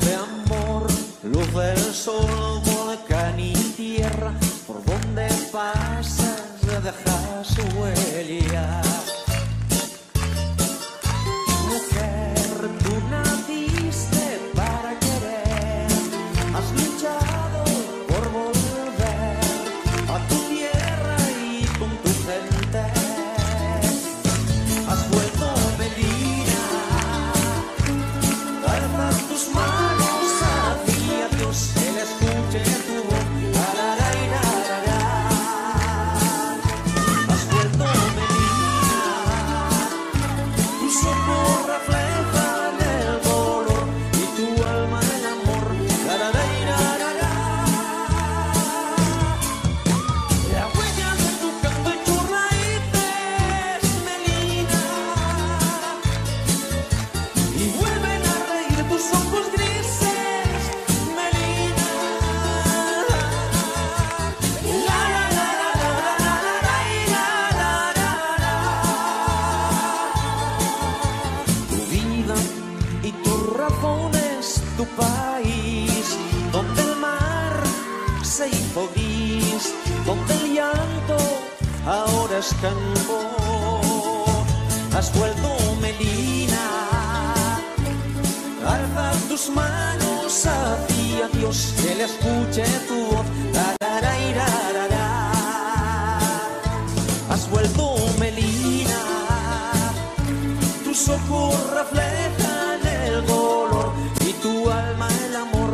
De amor, luz del sol, volcán y tierra, por donde pasas dejas huella. Mujer, tú naciste para querer, has luchado por volver a tu tierra y con tu gente. Has vuelto a Medina, alzas tus manos. Donde el llanto ahora es campo, has vuelto Medina, alza tus manos hacia Dios, que le escuche tu voz, has vuelto Medina, tus ojos reflejan el dolor y tu alma el amor.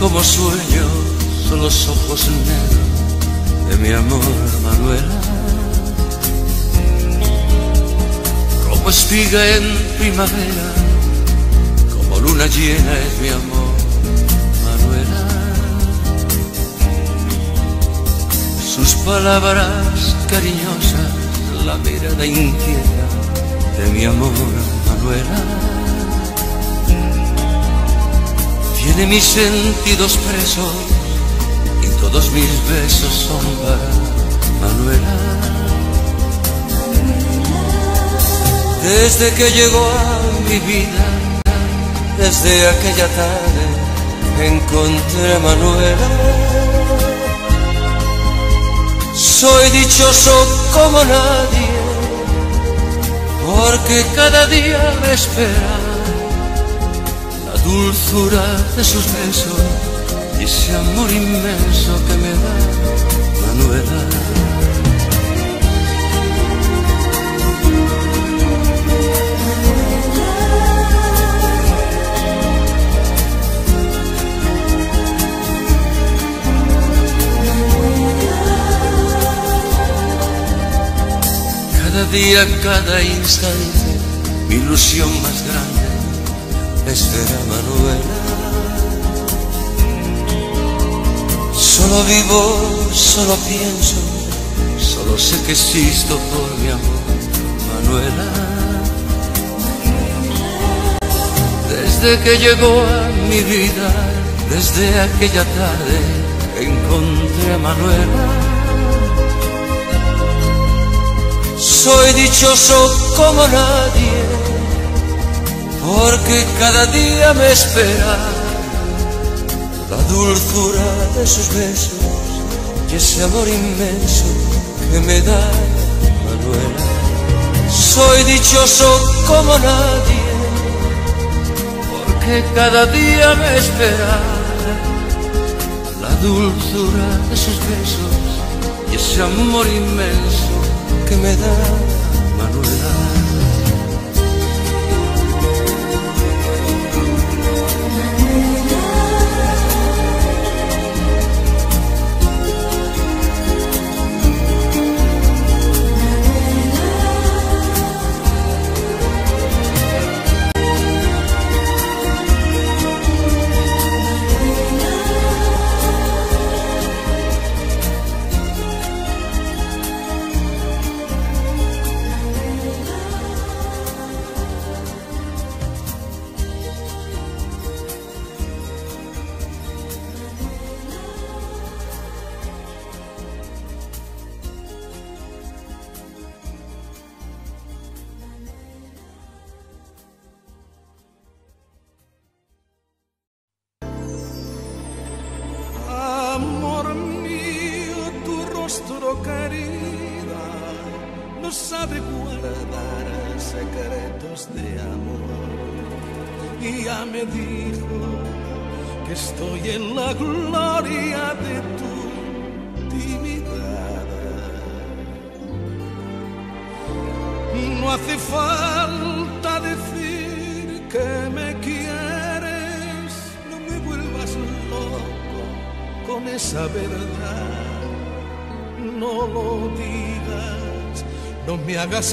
Como sueño son los ojos negros de mi amor. duela, como espiga en primavera, como luna llena es mi amor, Manuela. Sus palabras cariñosas, la mirada inquieta de mi amor, Manuela. Tiene mis sentidos presos y todos mis besos son para Manuela. Desde que llegó a mi vida, desde aquella tarde encontré a Manuela. Soy dichoso como nadie, porque cada día me espera la dulzura de sus besos y ese amor inmenso que me da Manuela. Cada día, cada instante, mi ilusión más grande es ver a Manuela. Solo vivo, solo pienso, solo sé que existo por mi amor, Manuela. Desde que llegó a mi vida, desde aquella tarde encontré a Manuela. Soy dichoso como nadie, porque cada día me espera la dulzura de sus besos y ese amor inmenso que me da Manuela. Soy dichoso como nadie, porque cada día me espera la dulzura de sus besos y ese amor inmenso que me da Manuela.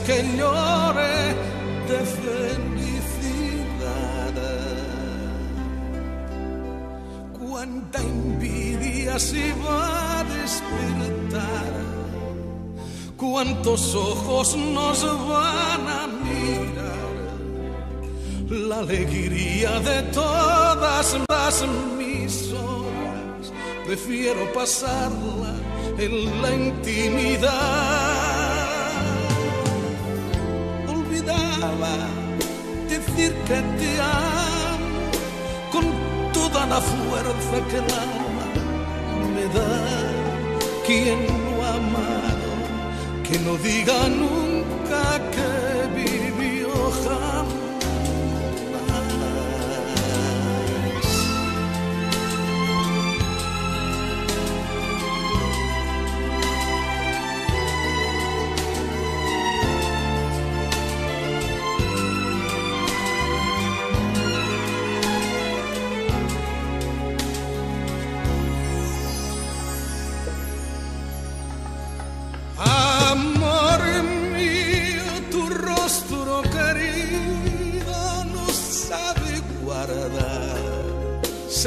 Que llore de felicidad. Cuánta envidia se va a despertar, cuántos ojos nos van a mirar, la alegría de todas las mis horas, prefiero pasarla en la intimidad. Decir que te amo con toda la fuerza que el alma me da. Quien no ha amado, que no diga nunca que vivió jamás.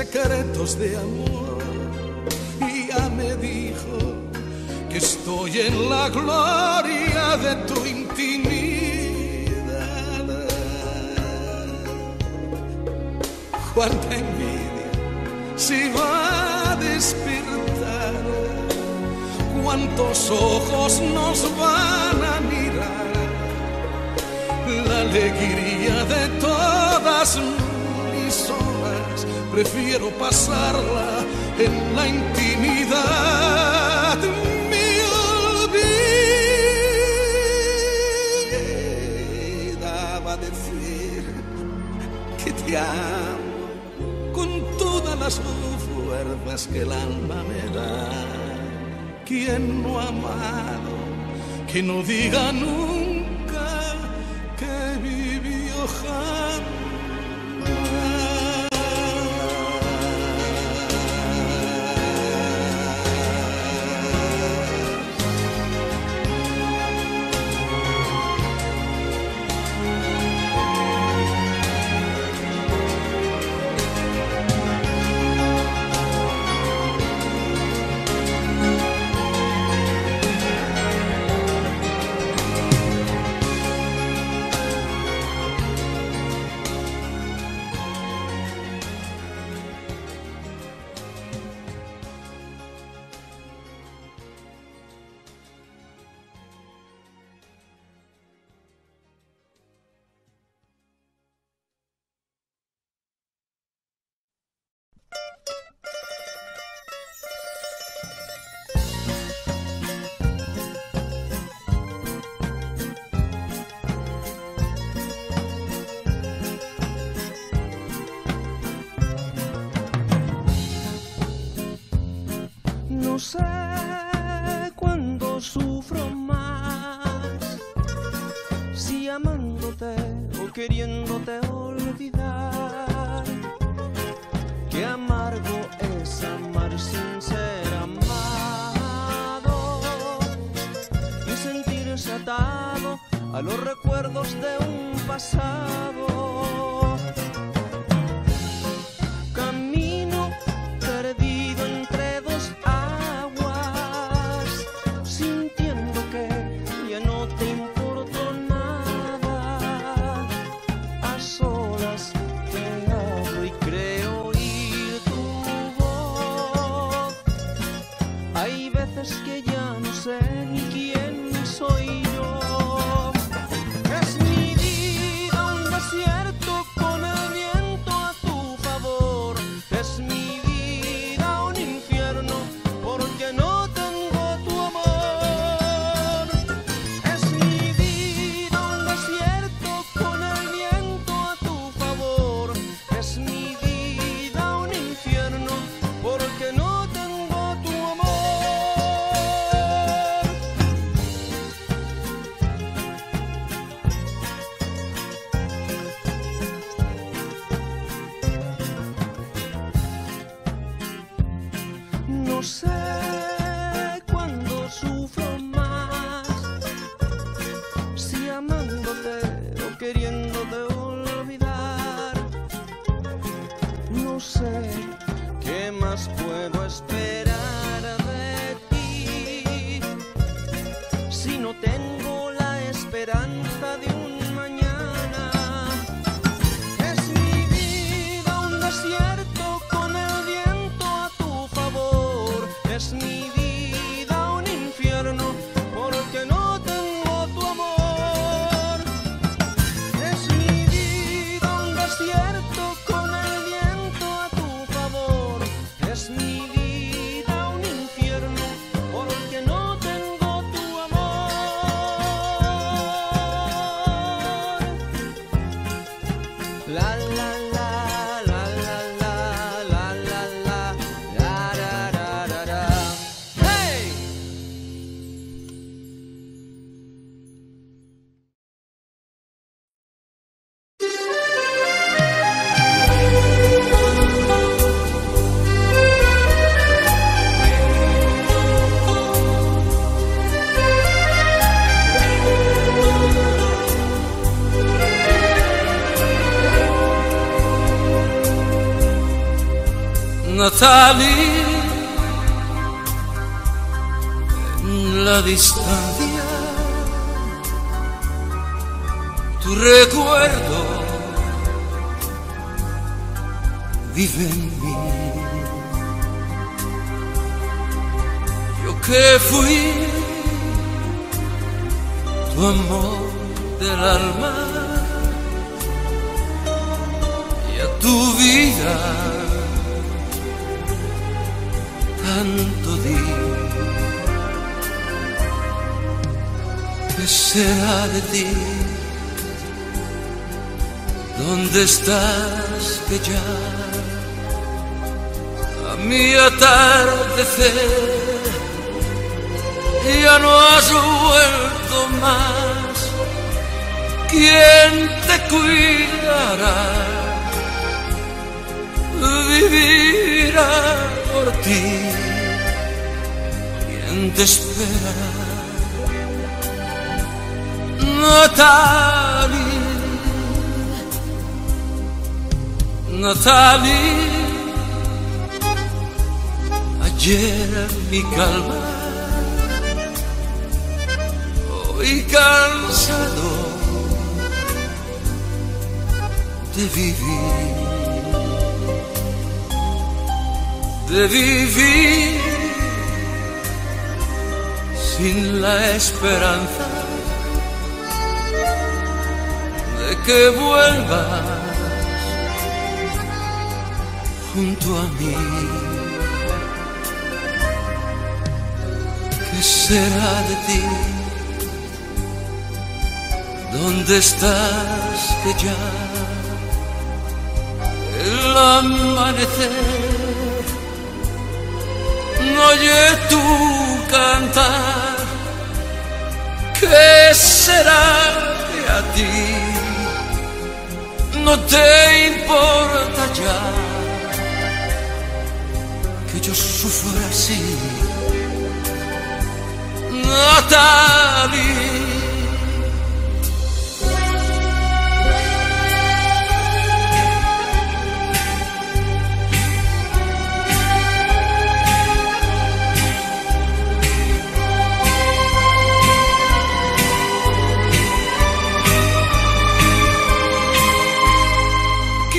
secretos de amor. Y ya me dijo que estoy en la gloria de tu intimidad. Cuánta envidia si va a despertar, cuántos ojos nos van a mirar, la alegría de todas mis horas, prefiero pasarla en la intimidad. Me olvidaba decir que te amo con todas las fuerzas que el alma me da. ¿Quién no ha amado? Que no diga nunca que vivió jamás. Queriéndote olvidar, qué amargo es amar sin ser amado y sentirse atado a los recuerdos de un pasado. Camino perdido entre dos aguas, sintiendo que ya no te importa. Natalie, en la distancia tu recuerdo vive en mí. Yo que fui tu amor del alma, y a tu vida tanto di. ¿Qué será de ti? ¿Dónde estás que ya a mi atardecer ya no has vuelto más? ¿Quién te cuidará? Vivirá por ti. ¿Quién te esperará? Natalie, Natalie, ayer mi calma, hoy cansado de vivir, de vivir sin la esperanza de que vuelvas junto a mí. ¿Qué será de ti? ¿Dónde estás que ya el amanecer no oye tu cantar? ¿Qué será de a ti? No te importa ya que yo sufra así, Natalie.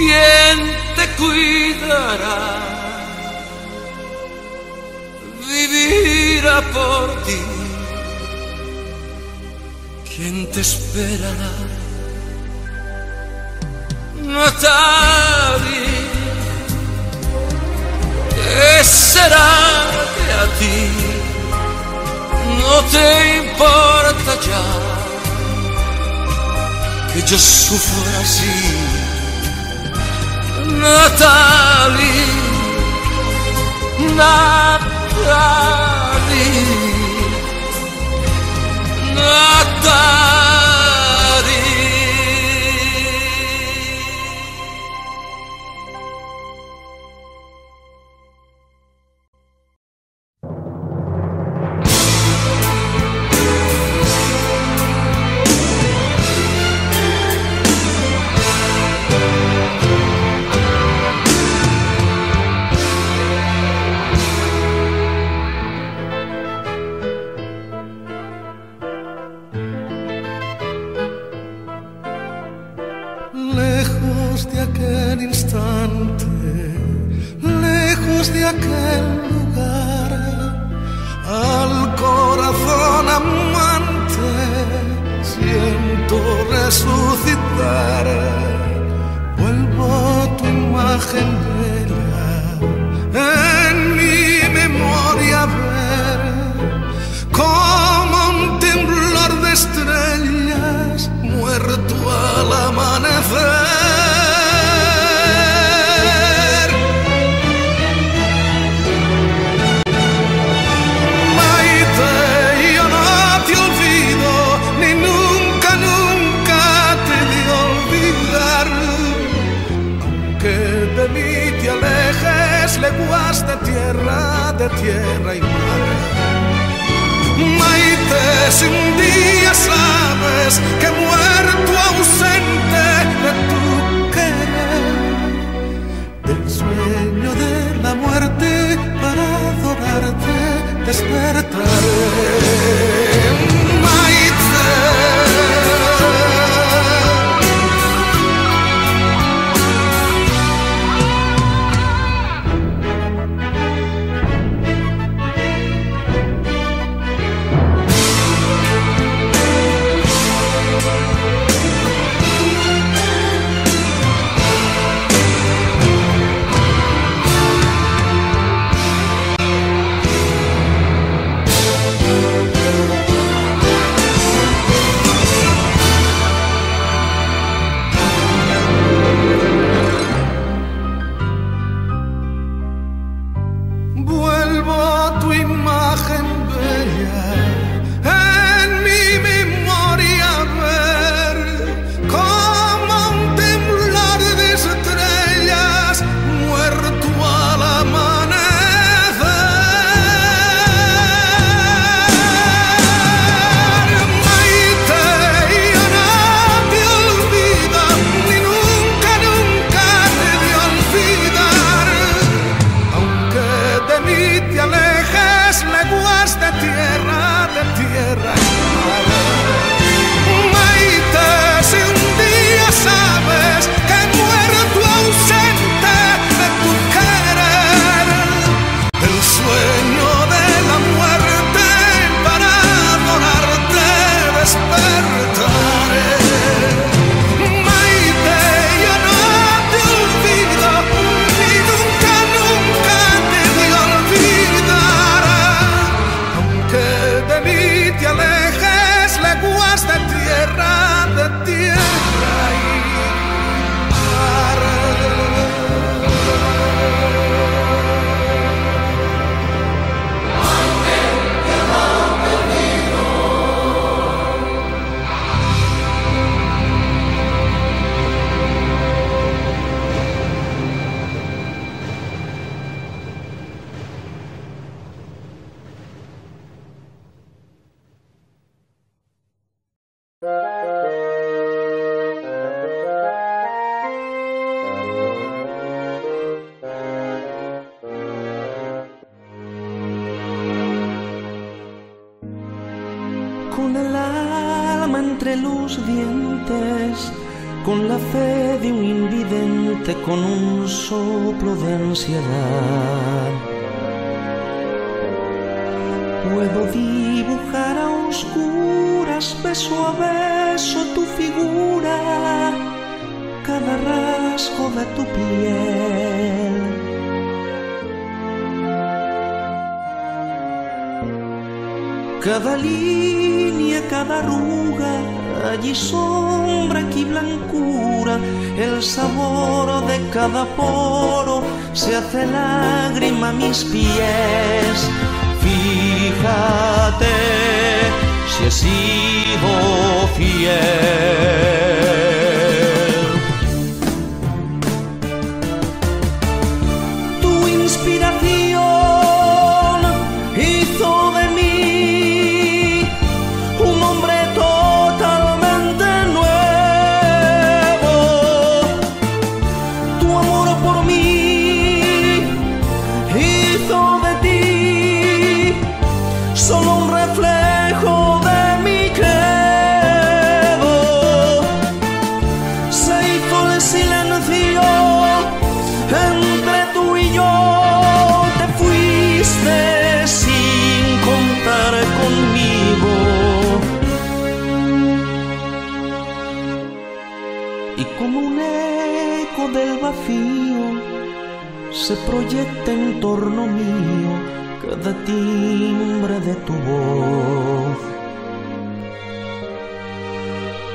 ¿Quién te cuidará? Vivirá por ti. ¿Quién te esperará? Natalie, ¿qué será de a ti? No te importa ya que yo sufra así, Natalie, Natalie, Natalie. entre los dientes, con la fe de un invidente, con un soplo de ansiedad. Puedo dibujar a oscuras, beso a beso, tu figura, cada rasgo de tu piel. Cada línea, cada arruga, allí sombra, aquí blancura, el sabor de cada poro se hace lágrima a mis pies. Fíjate si he sido fiel. Tu inspiración hizo de mí solo un reflejo de mi credo. Se hizo el silencio entre tú y yo. Te fuiste sin contar conmigo. Y como un eco del vacío se proyecta en torno mío cada timbre de tu voz.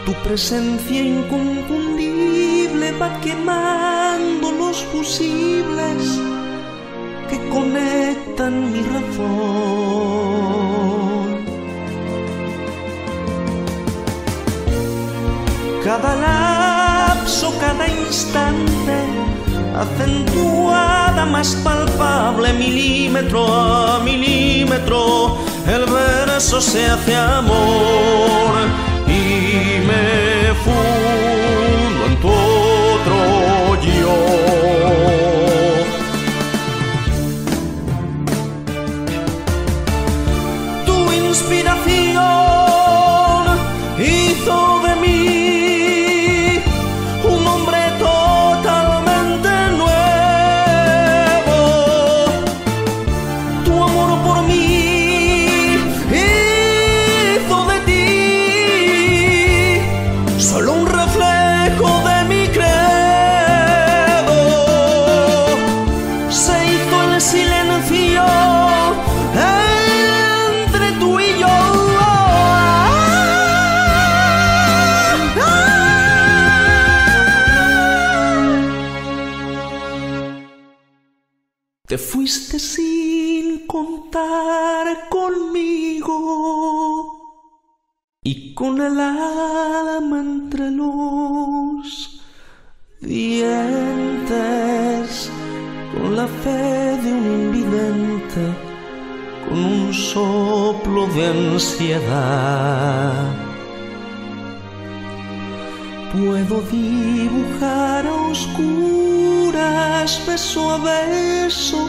Tu presencia inconfundible va quemando los fusibles que conectan mi razón. Cada lapso, cada instante, acentuada, más palpable, milímetro a milímetro, el verso se hace amor y me fundo en tu otro yo. Tu inspiración hizo de mí de mi credo. Se hizo el silencio entre tú y yo. Ah, ah. Te fuiste sin contar conmigo y con el alma entre los dientes, con la fe de un invidente, con un soplo de ansiedad. Puedo dibujar a oscuras, beso a beso,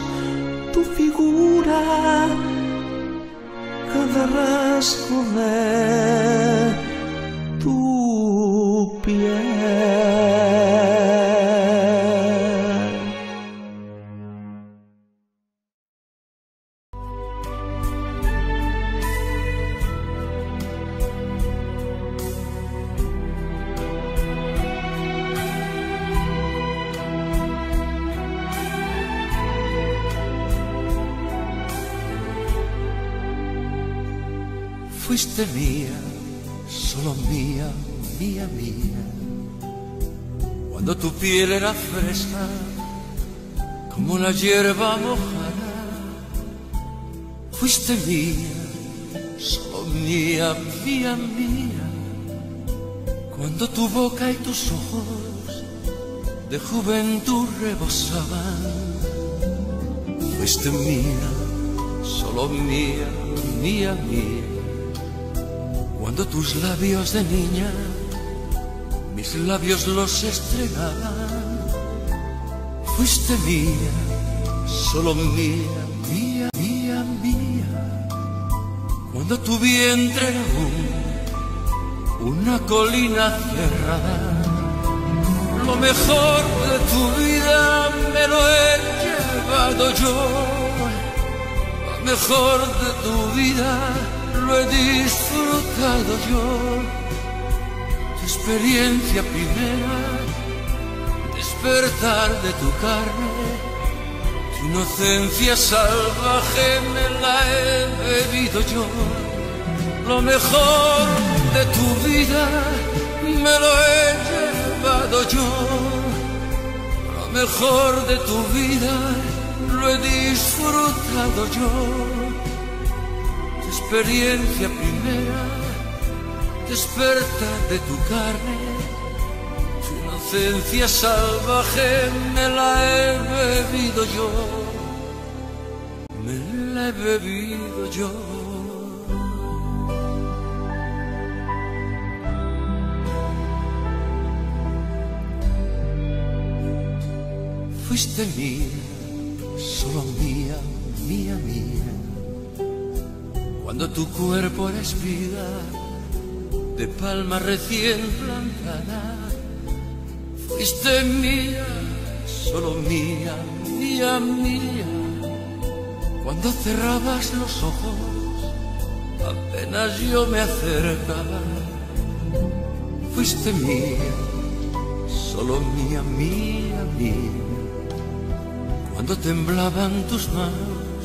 tu figura, cada rasgo de tu piel. Fuiste mía, solo mía, mía, mía, cuando tu piel era fresca como la hierba mojada. Fuiste mía, solo mía, mía, mía, cuando tu boca y tus ojos de juventud rebosaban. Fuiste mía, solo mía, mía, mía, cuando tus labios de niña, mis labios los estregaban. Fuiste mía, solo mía, mía, mía, mía, cuando tu vientre era un una colina cerrada. Lo mejor de tu vida me lo he llevado yo. Lo mejor de tu vida lo he disfrutado yo. Tu experiencia primera, despertar de tu carne, tu inocencia salvaje me la he bebido yo. Lo mejor de tu vida me lo he llevado yo. Lo mejor de tu vida lo he disfrutado yo. Tu experiencia primera, despertar de tu carne, tu inocencia salvaje me la he bebido yo, me la he bebido yo. Fuiste mía, solo mía, mía, mía, cuando tu cuerpo era espiga de palma recién plantada. Fuiste mía, solo mía, mía, mía, cuando cerrabas los ojos, apenas yo me acercaba. Fuiste mía, solo mía, mía, mía, cuando temblaban tus manos,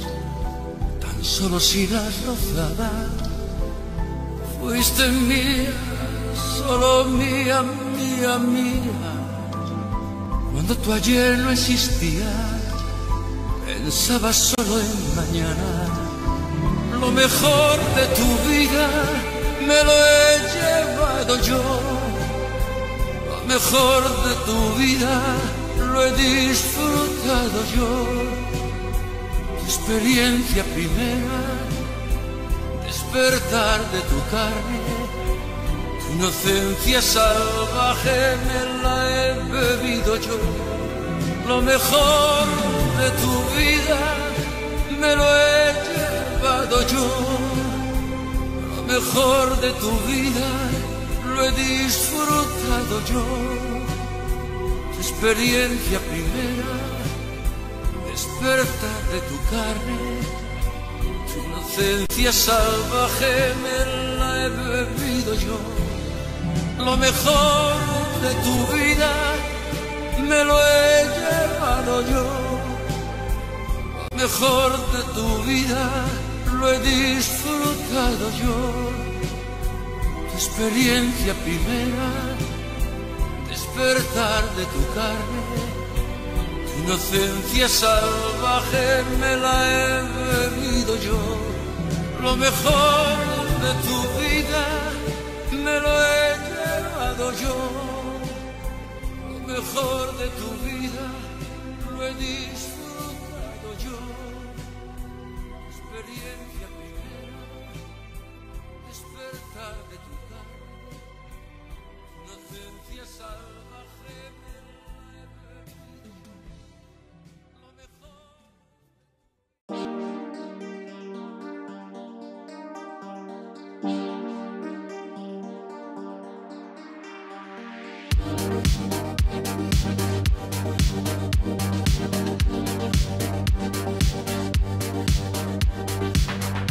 tan solo si las rozaba. Fuiste mía, solo mía, mía, mía, cuando tú ayer no existía, pensabas solo en mañana. Lo mejor de tu vida me lo he llevado yo. Lo mejor de tu vida lo he disfrutado yo. Tu experiencia primera, despertar de tu carne, inocencia salvaje me la he bebido yo. Lo mejor de tu vida me lo he llevado yo. Lo mejor de tu vida lo he disfrutado yo. Tu experiencia primera, despertar de tu carne, tu inocencia salvaje me la he bebido yo. Lo mejor de tu vida me lo he llevado yo. Lo mejor de tu vida lo he disfrutado yo. Tu experiencia primera, despertar de tu carne, tu inocencia salvaje me la he bebido yo. Lo mejor de tu vida me lo he llevado yo. Yo, lo mejor de tu vida lo he disfrutado yo. Experiencia primera, despertar de tu carne, inocencia salvaje. We'll be right back.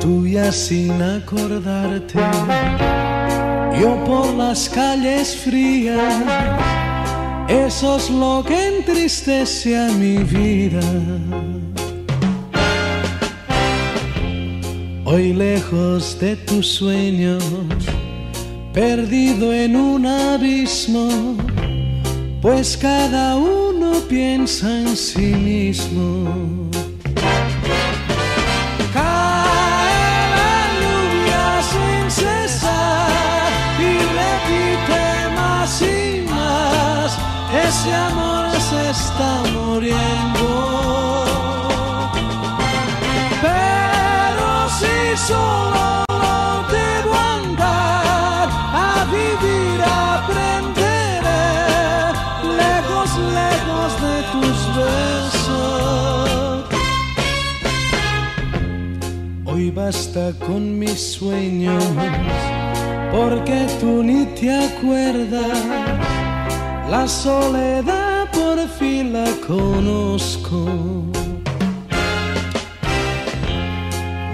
tuya sin acordarte. Yo por las calles frías, eso es lo que entristece a mi vida. Hoy lejos de tus sueños, perdido en un abismo, pues cada uno piensa en sí mismo. Ese amor se está muriendo, pero si solo no debo andar a vivir, aprenderé lejos, lejos de tus besos. Hoy basta con mis sueños, porque tú ni te acuerdas. La soledad por fin la conozco.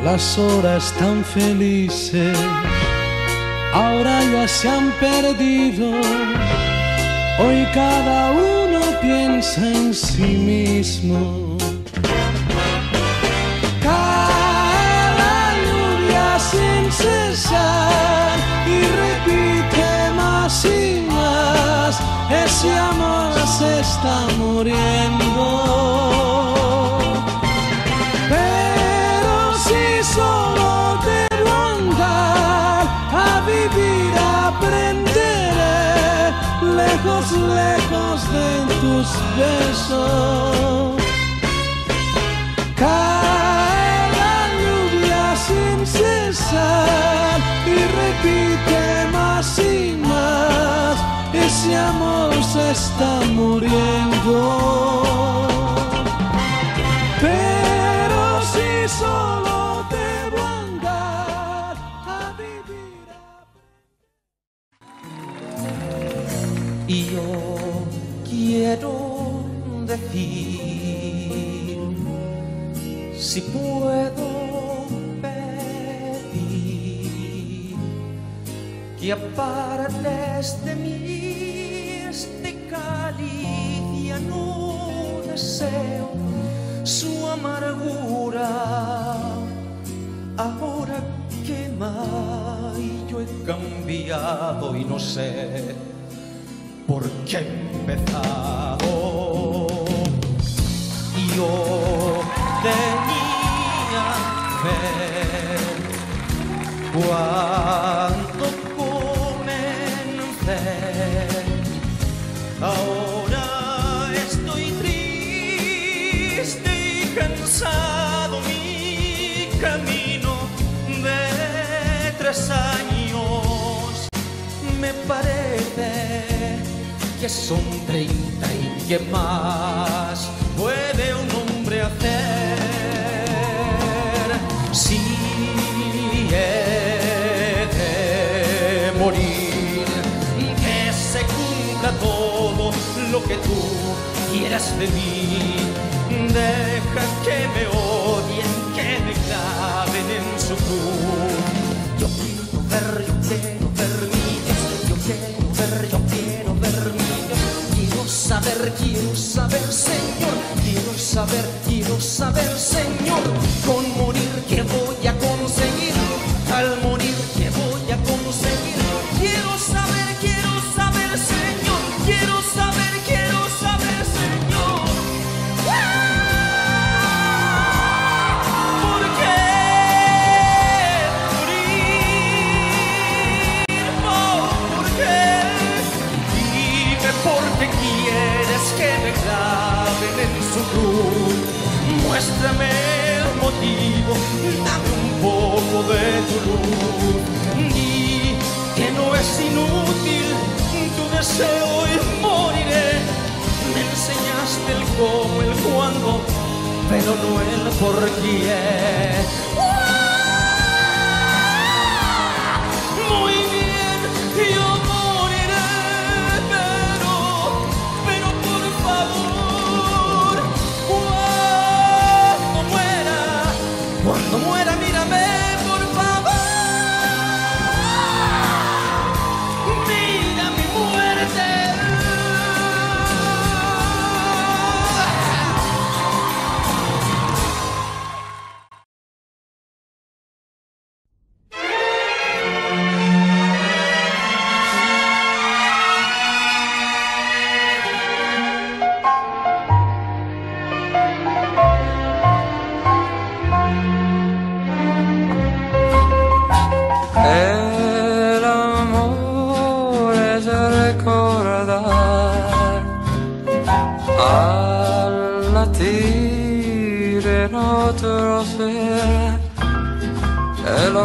Las horas tan felices ahora ya se han perdido. Hoy cada uno piensa en sí mismo. Cae la lluvia sin cesar y repite más y más. Ese amor se está muriendo, pero si solo debo andar a vivir, aprenderé lejos, lejos de tus besos. Cae la lluvia sin cesar y repite más y más. Ese amor se está muriendo, pero si solo debo andar a vivir. A... Y yo quiero decir, si puedo pedir, que apartes de mí este cáliz, ya no deseo su amargura. Ahora quema y yo he cambiado y no sé por qué he empezado. Yo tenía fe cuando comencé. Ahora estoy triste y cansado, mi camino de tres años me parece que son treinta y que más puede un hombre hacer. Si he de morir, que se cumpla todo lo que tú quieras de mí. Deja que me odien, que me claven en su cruz. Yo quiero ver, yo quiero ver mi Dios. Yo quiero ver, yo quiero ver mi Dios. Quiero saber, quiero saber, Señor. Quiero saber, quiero saber, Señor. Con morir, ¿qué voy a conseguir? Al morir, ¿qué voy a conseguir? Quiero saber, quiero saber, Señor. Quiero saber. Muéstrame el motivo, dame un poco de tu luz. Di que no es inútil tu deseo y moriré. Me enseñaste el cómo, el cuándo, pero no el por qué. Muy bien, yo moriré, pero, pero por favor. Cuando muera, mírame.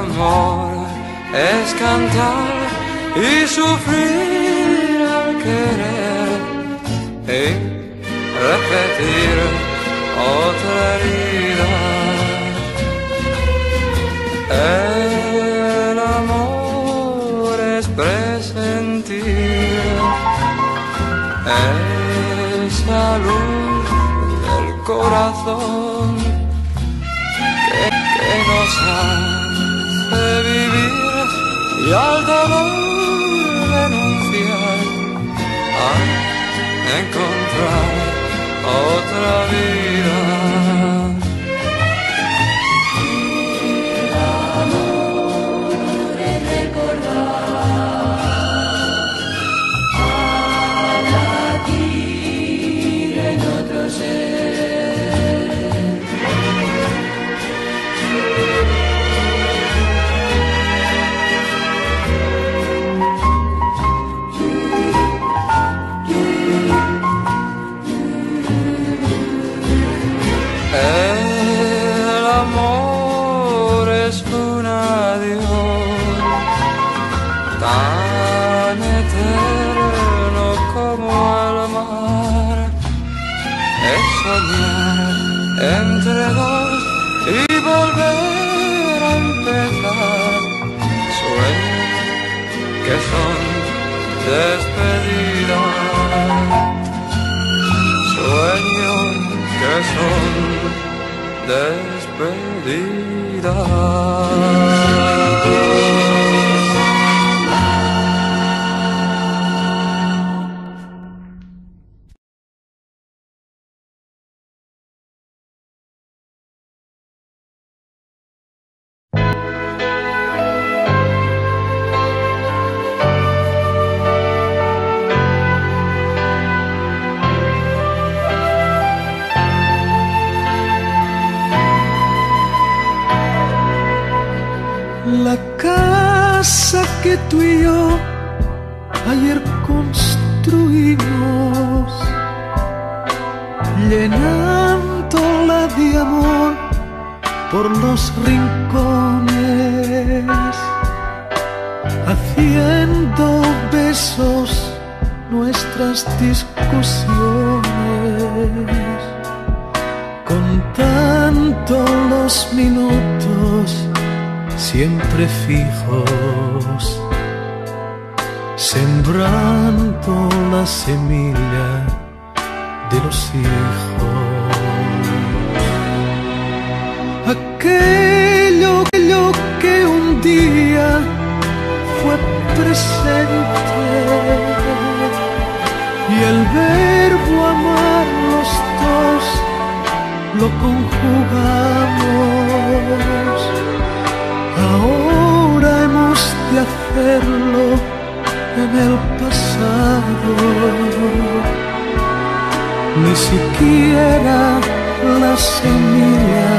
amor es cantar y sufrir al querer y repetir otra herida. El amor es presentir esa luz del corazón que, que nos hace vivir y al dolor renunciar a encontrar otra vida. Entre dos y volver a empezar, sueños que son despedidas, sueños que son despedidas. Tú y yo ayer construimos, llenándola de amor por los rincones, haciendo besos nuestras discusiones, contando los minutos siempre fijos, sembrando la semilla de los hijos. Aquello, aquello que un día fue presente y el verbo amar los dos lo conjugamos. Ahora hemos de hacerlo en el pasado, ni siquiera la semilla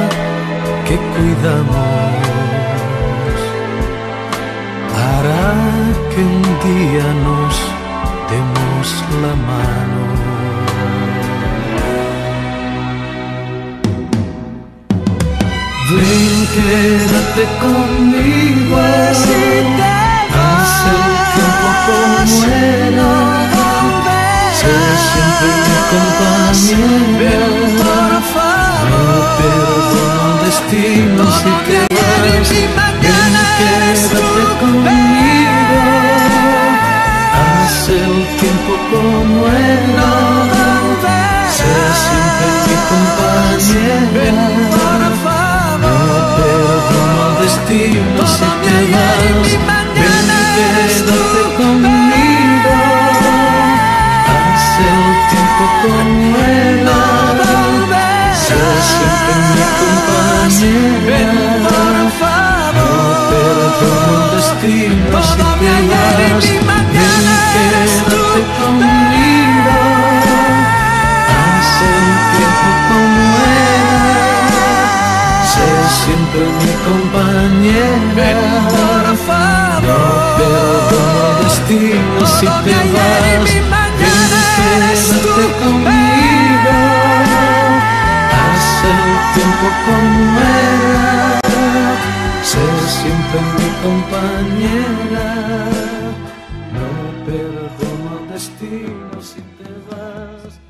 que cuidamos hará que un día nos demos la mano. Ven, quédate conmigo, si te pasa el tiempo como era, sé siempre mi compañera. No perdono el destino si te vas. Ven, quédate conmigo, haz el tiempo como era, sé siempre mi compañera. No perdono el destino si te vas. Quédate conmigo, hace el tiempo como era, sé siempre mi compañera. No perdono el destino si te vas. Ven, quédate conmigo, hace el tiempo como era, sé siempre mi compañera. No perdono el destino si te vas. Quédate conmigo, haz el tiempo como era, sé siempre Ven mi compañera, no perdono destino si te vas.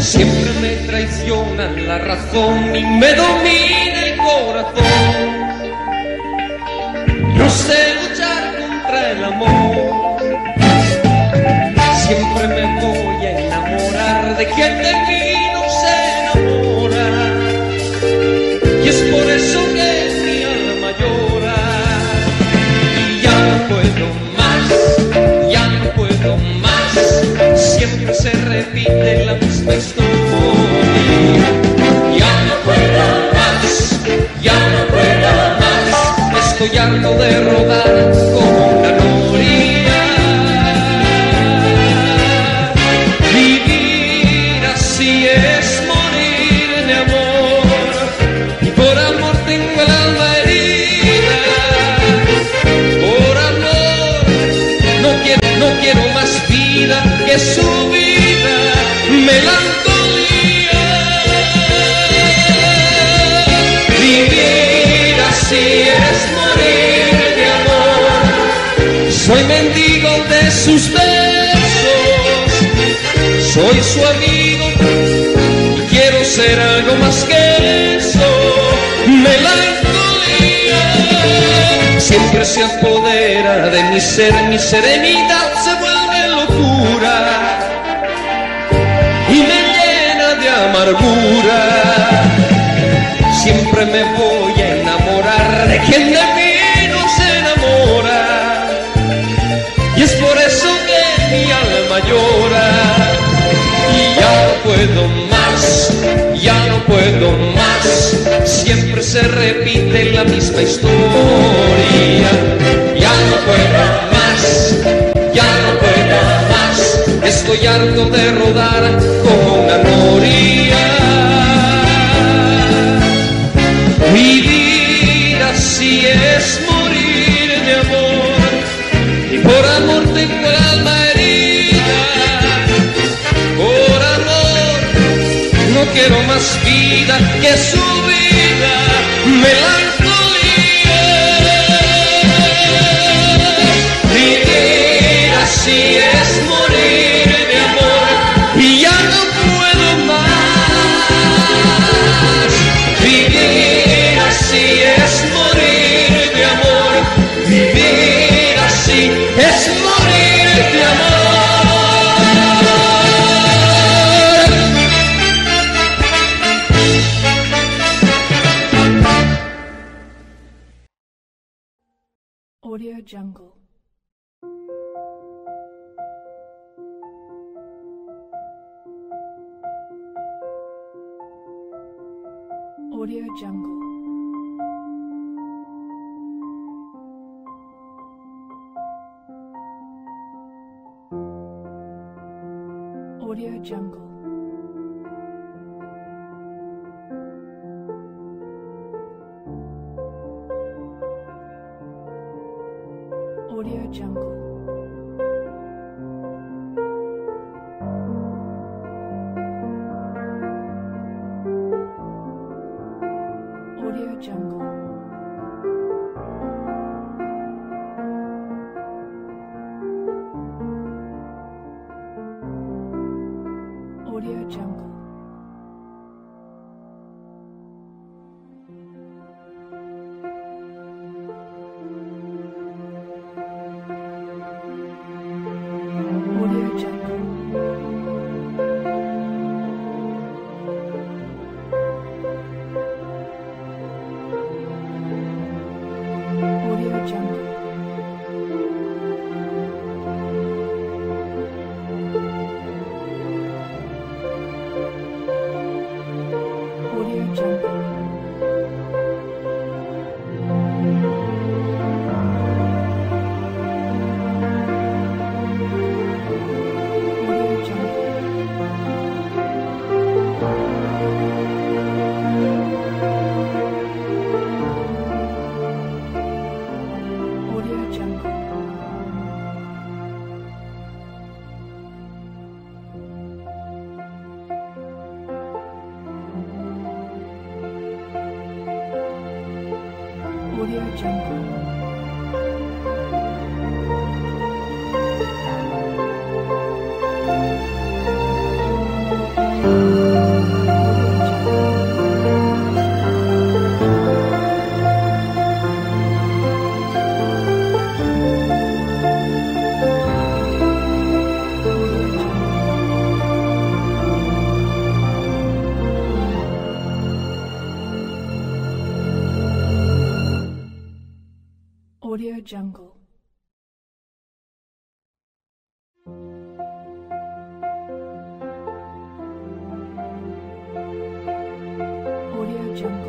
Siempre me traiciona la razón y me domina el corazón. No sé luchar contra el amor. Siempre me voy a enamorar de quien de mí no se enamora. Y es por eso que mi alma llora. Y ya no puedo más, ya no puedo más. Siempre se repite la misma historia. Estoy harto de rodar como una noria. Vivir así es morir de amor. Y por amor tengo el alma herida. Por amor no quiero, no quiero más vida que su vida. Me la soy mendigo de sus besos, soy su amigo y quiero ser algo más que eso. Melancolía siempre se apodera de mi ser, mi serenidad se vuelve locura y me llena de amargura. Siempre me voy a enamorar de quien de mí no se enamora. Y es por eso que mi alma llora. Y ya no puedo más, ya no puedo más. Siempre se repite la misma historia. Ya no puedo más, ya no puedo más. Estoy harto de rodar como una noria. Vivir así es morir de amor. Por amor tengo el alma herida. más vida que su vida melancolía. Vivir así es morir de amor y ya no puedo más. Vivir así es morir de amor, vivir así es morir de amor. Audio Jungle. Audio Jungle. Audio Jungle. Audio Jungle. Audio Jungle. Audio Jungle. Audio Jungle. Audio Jungle. Audio Jungle.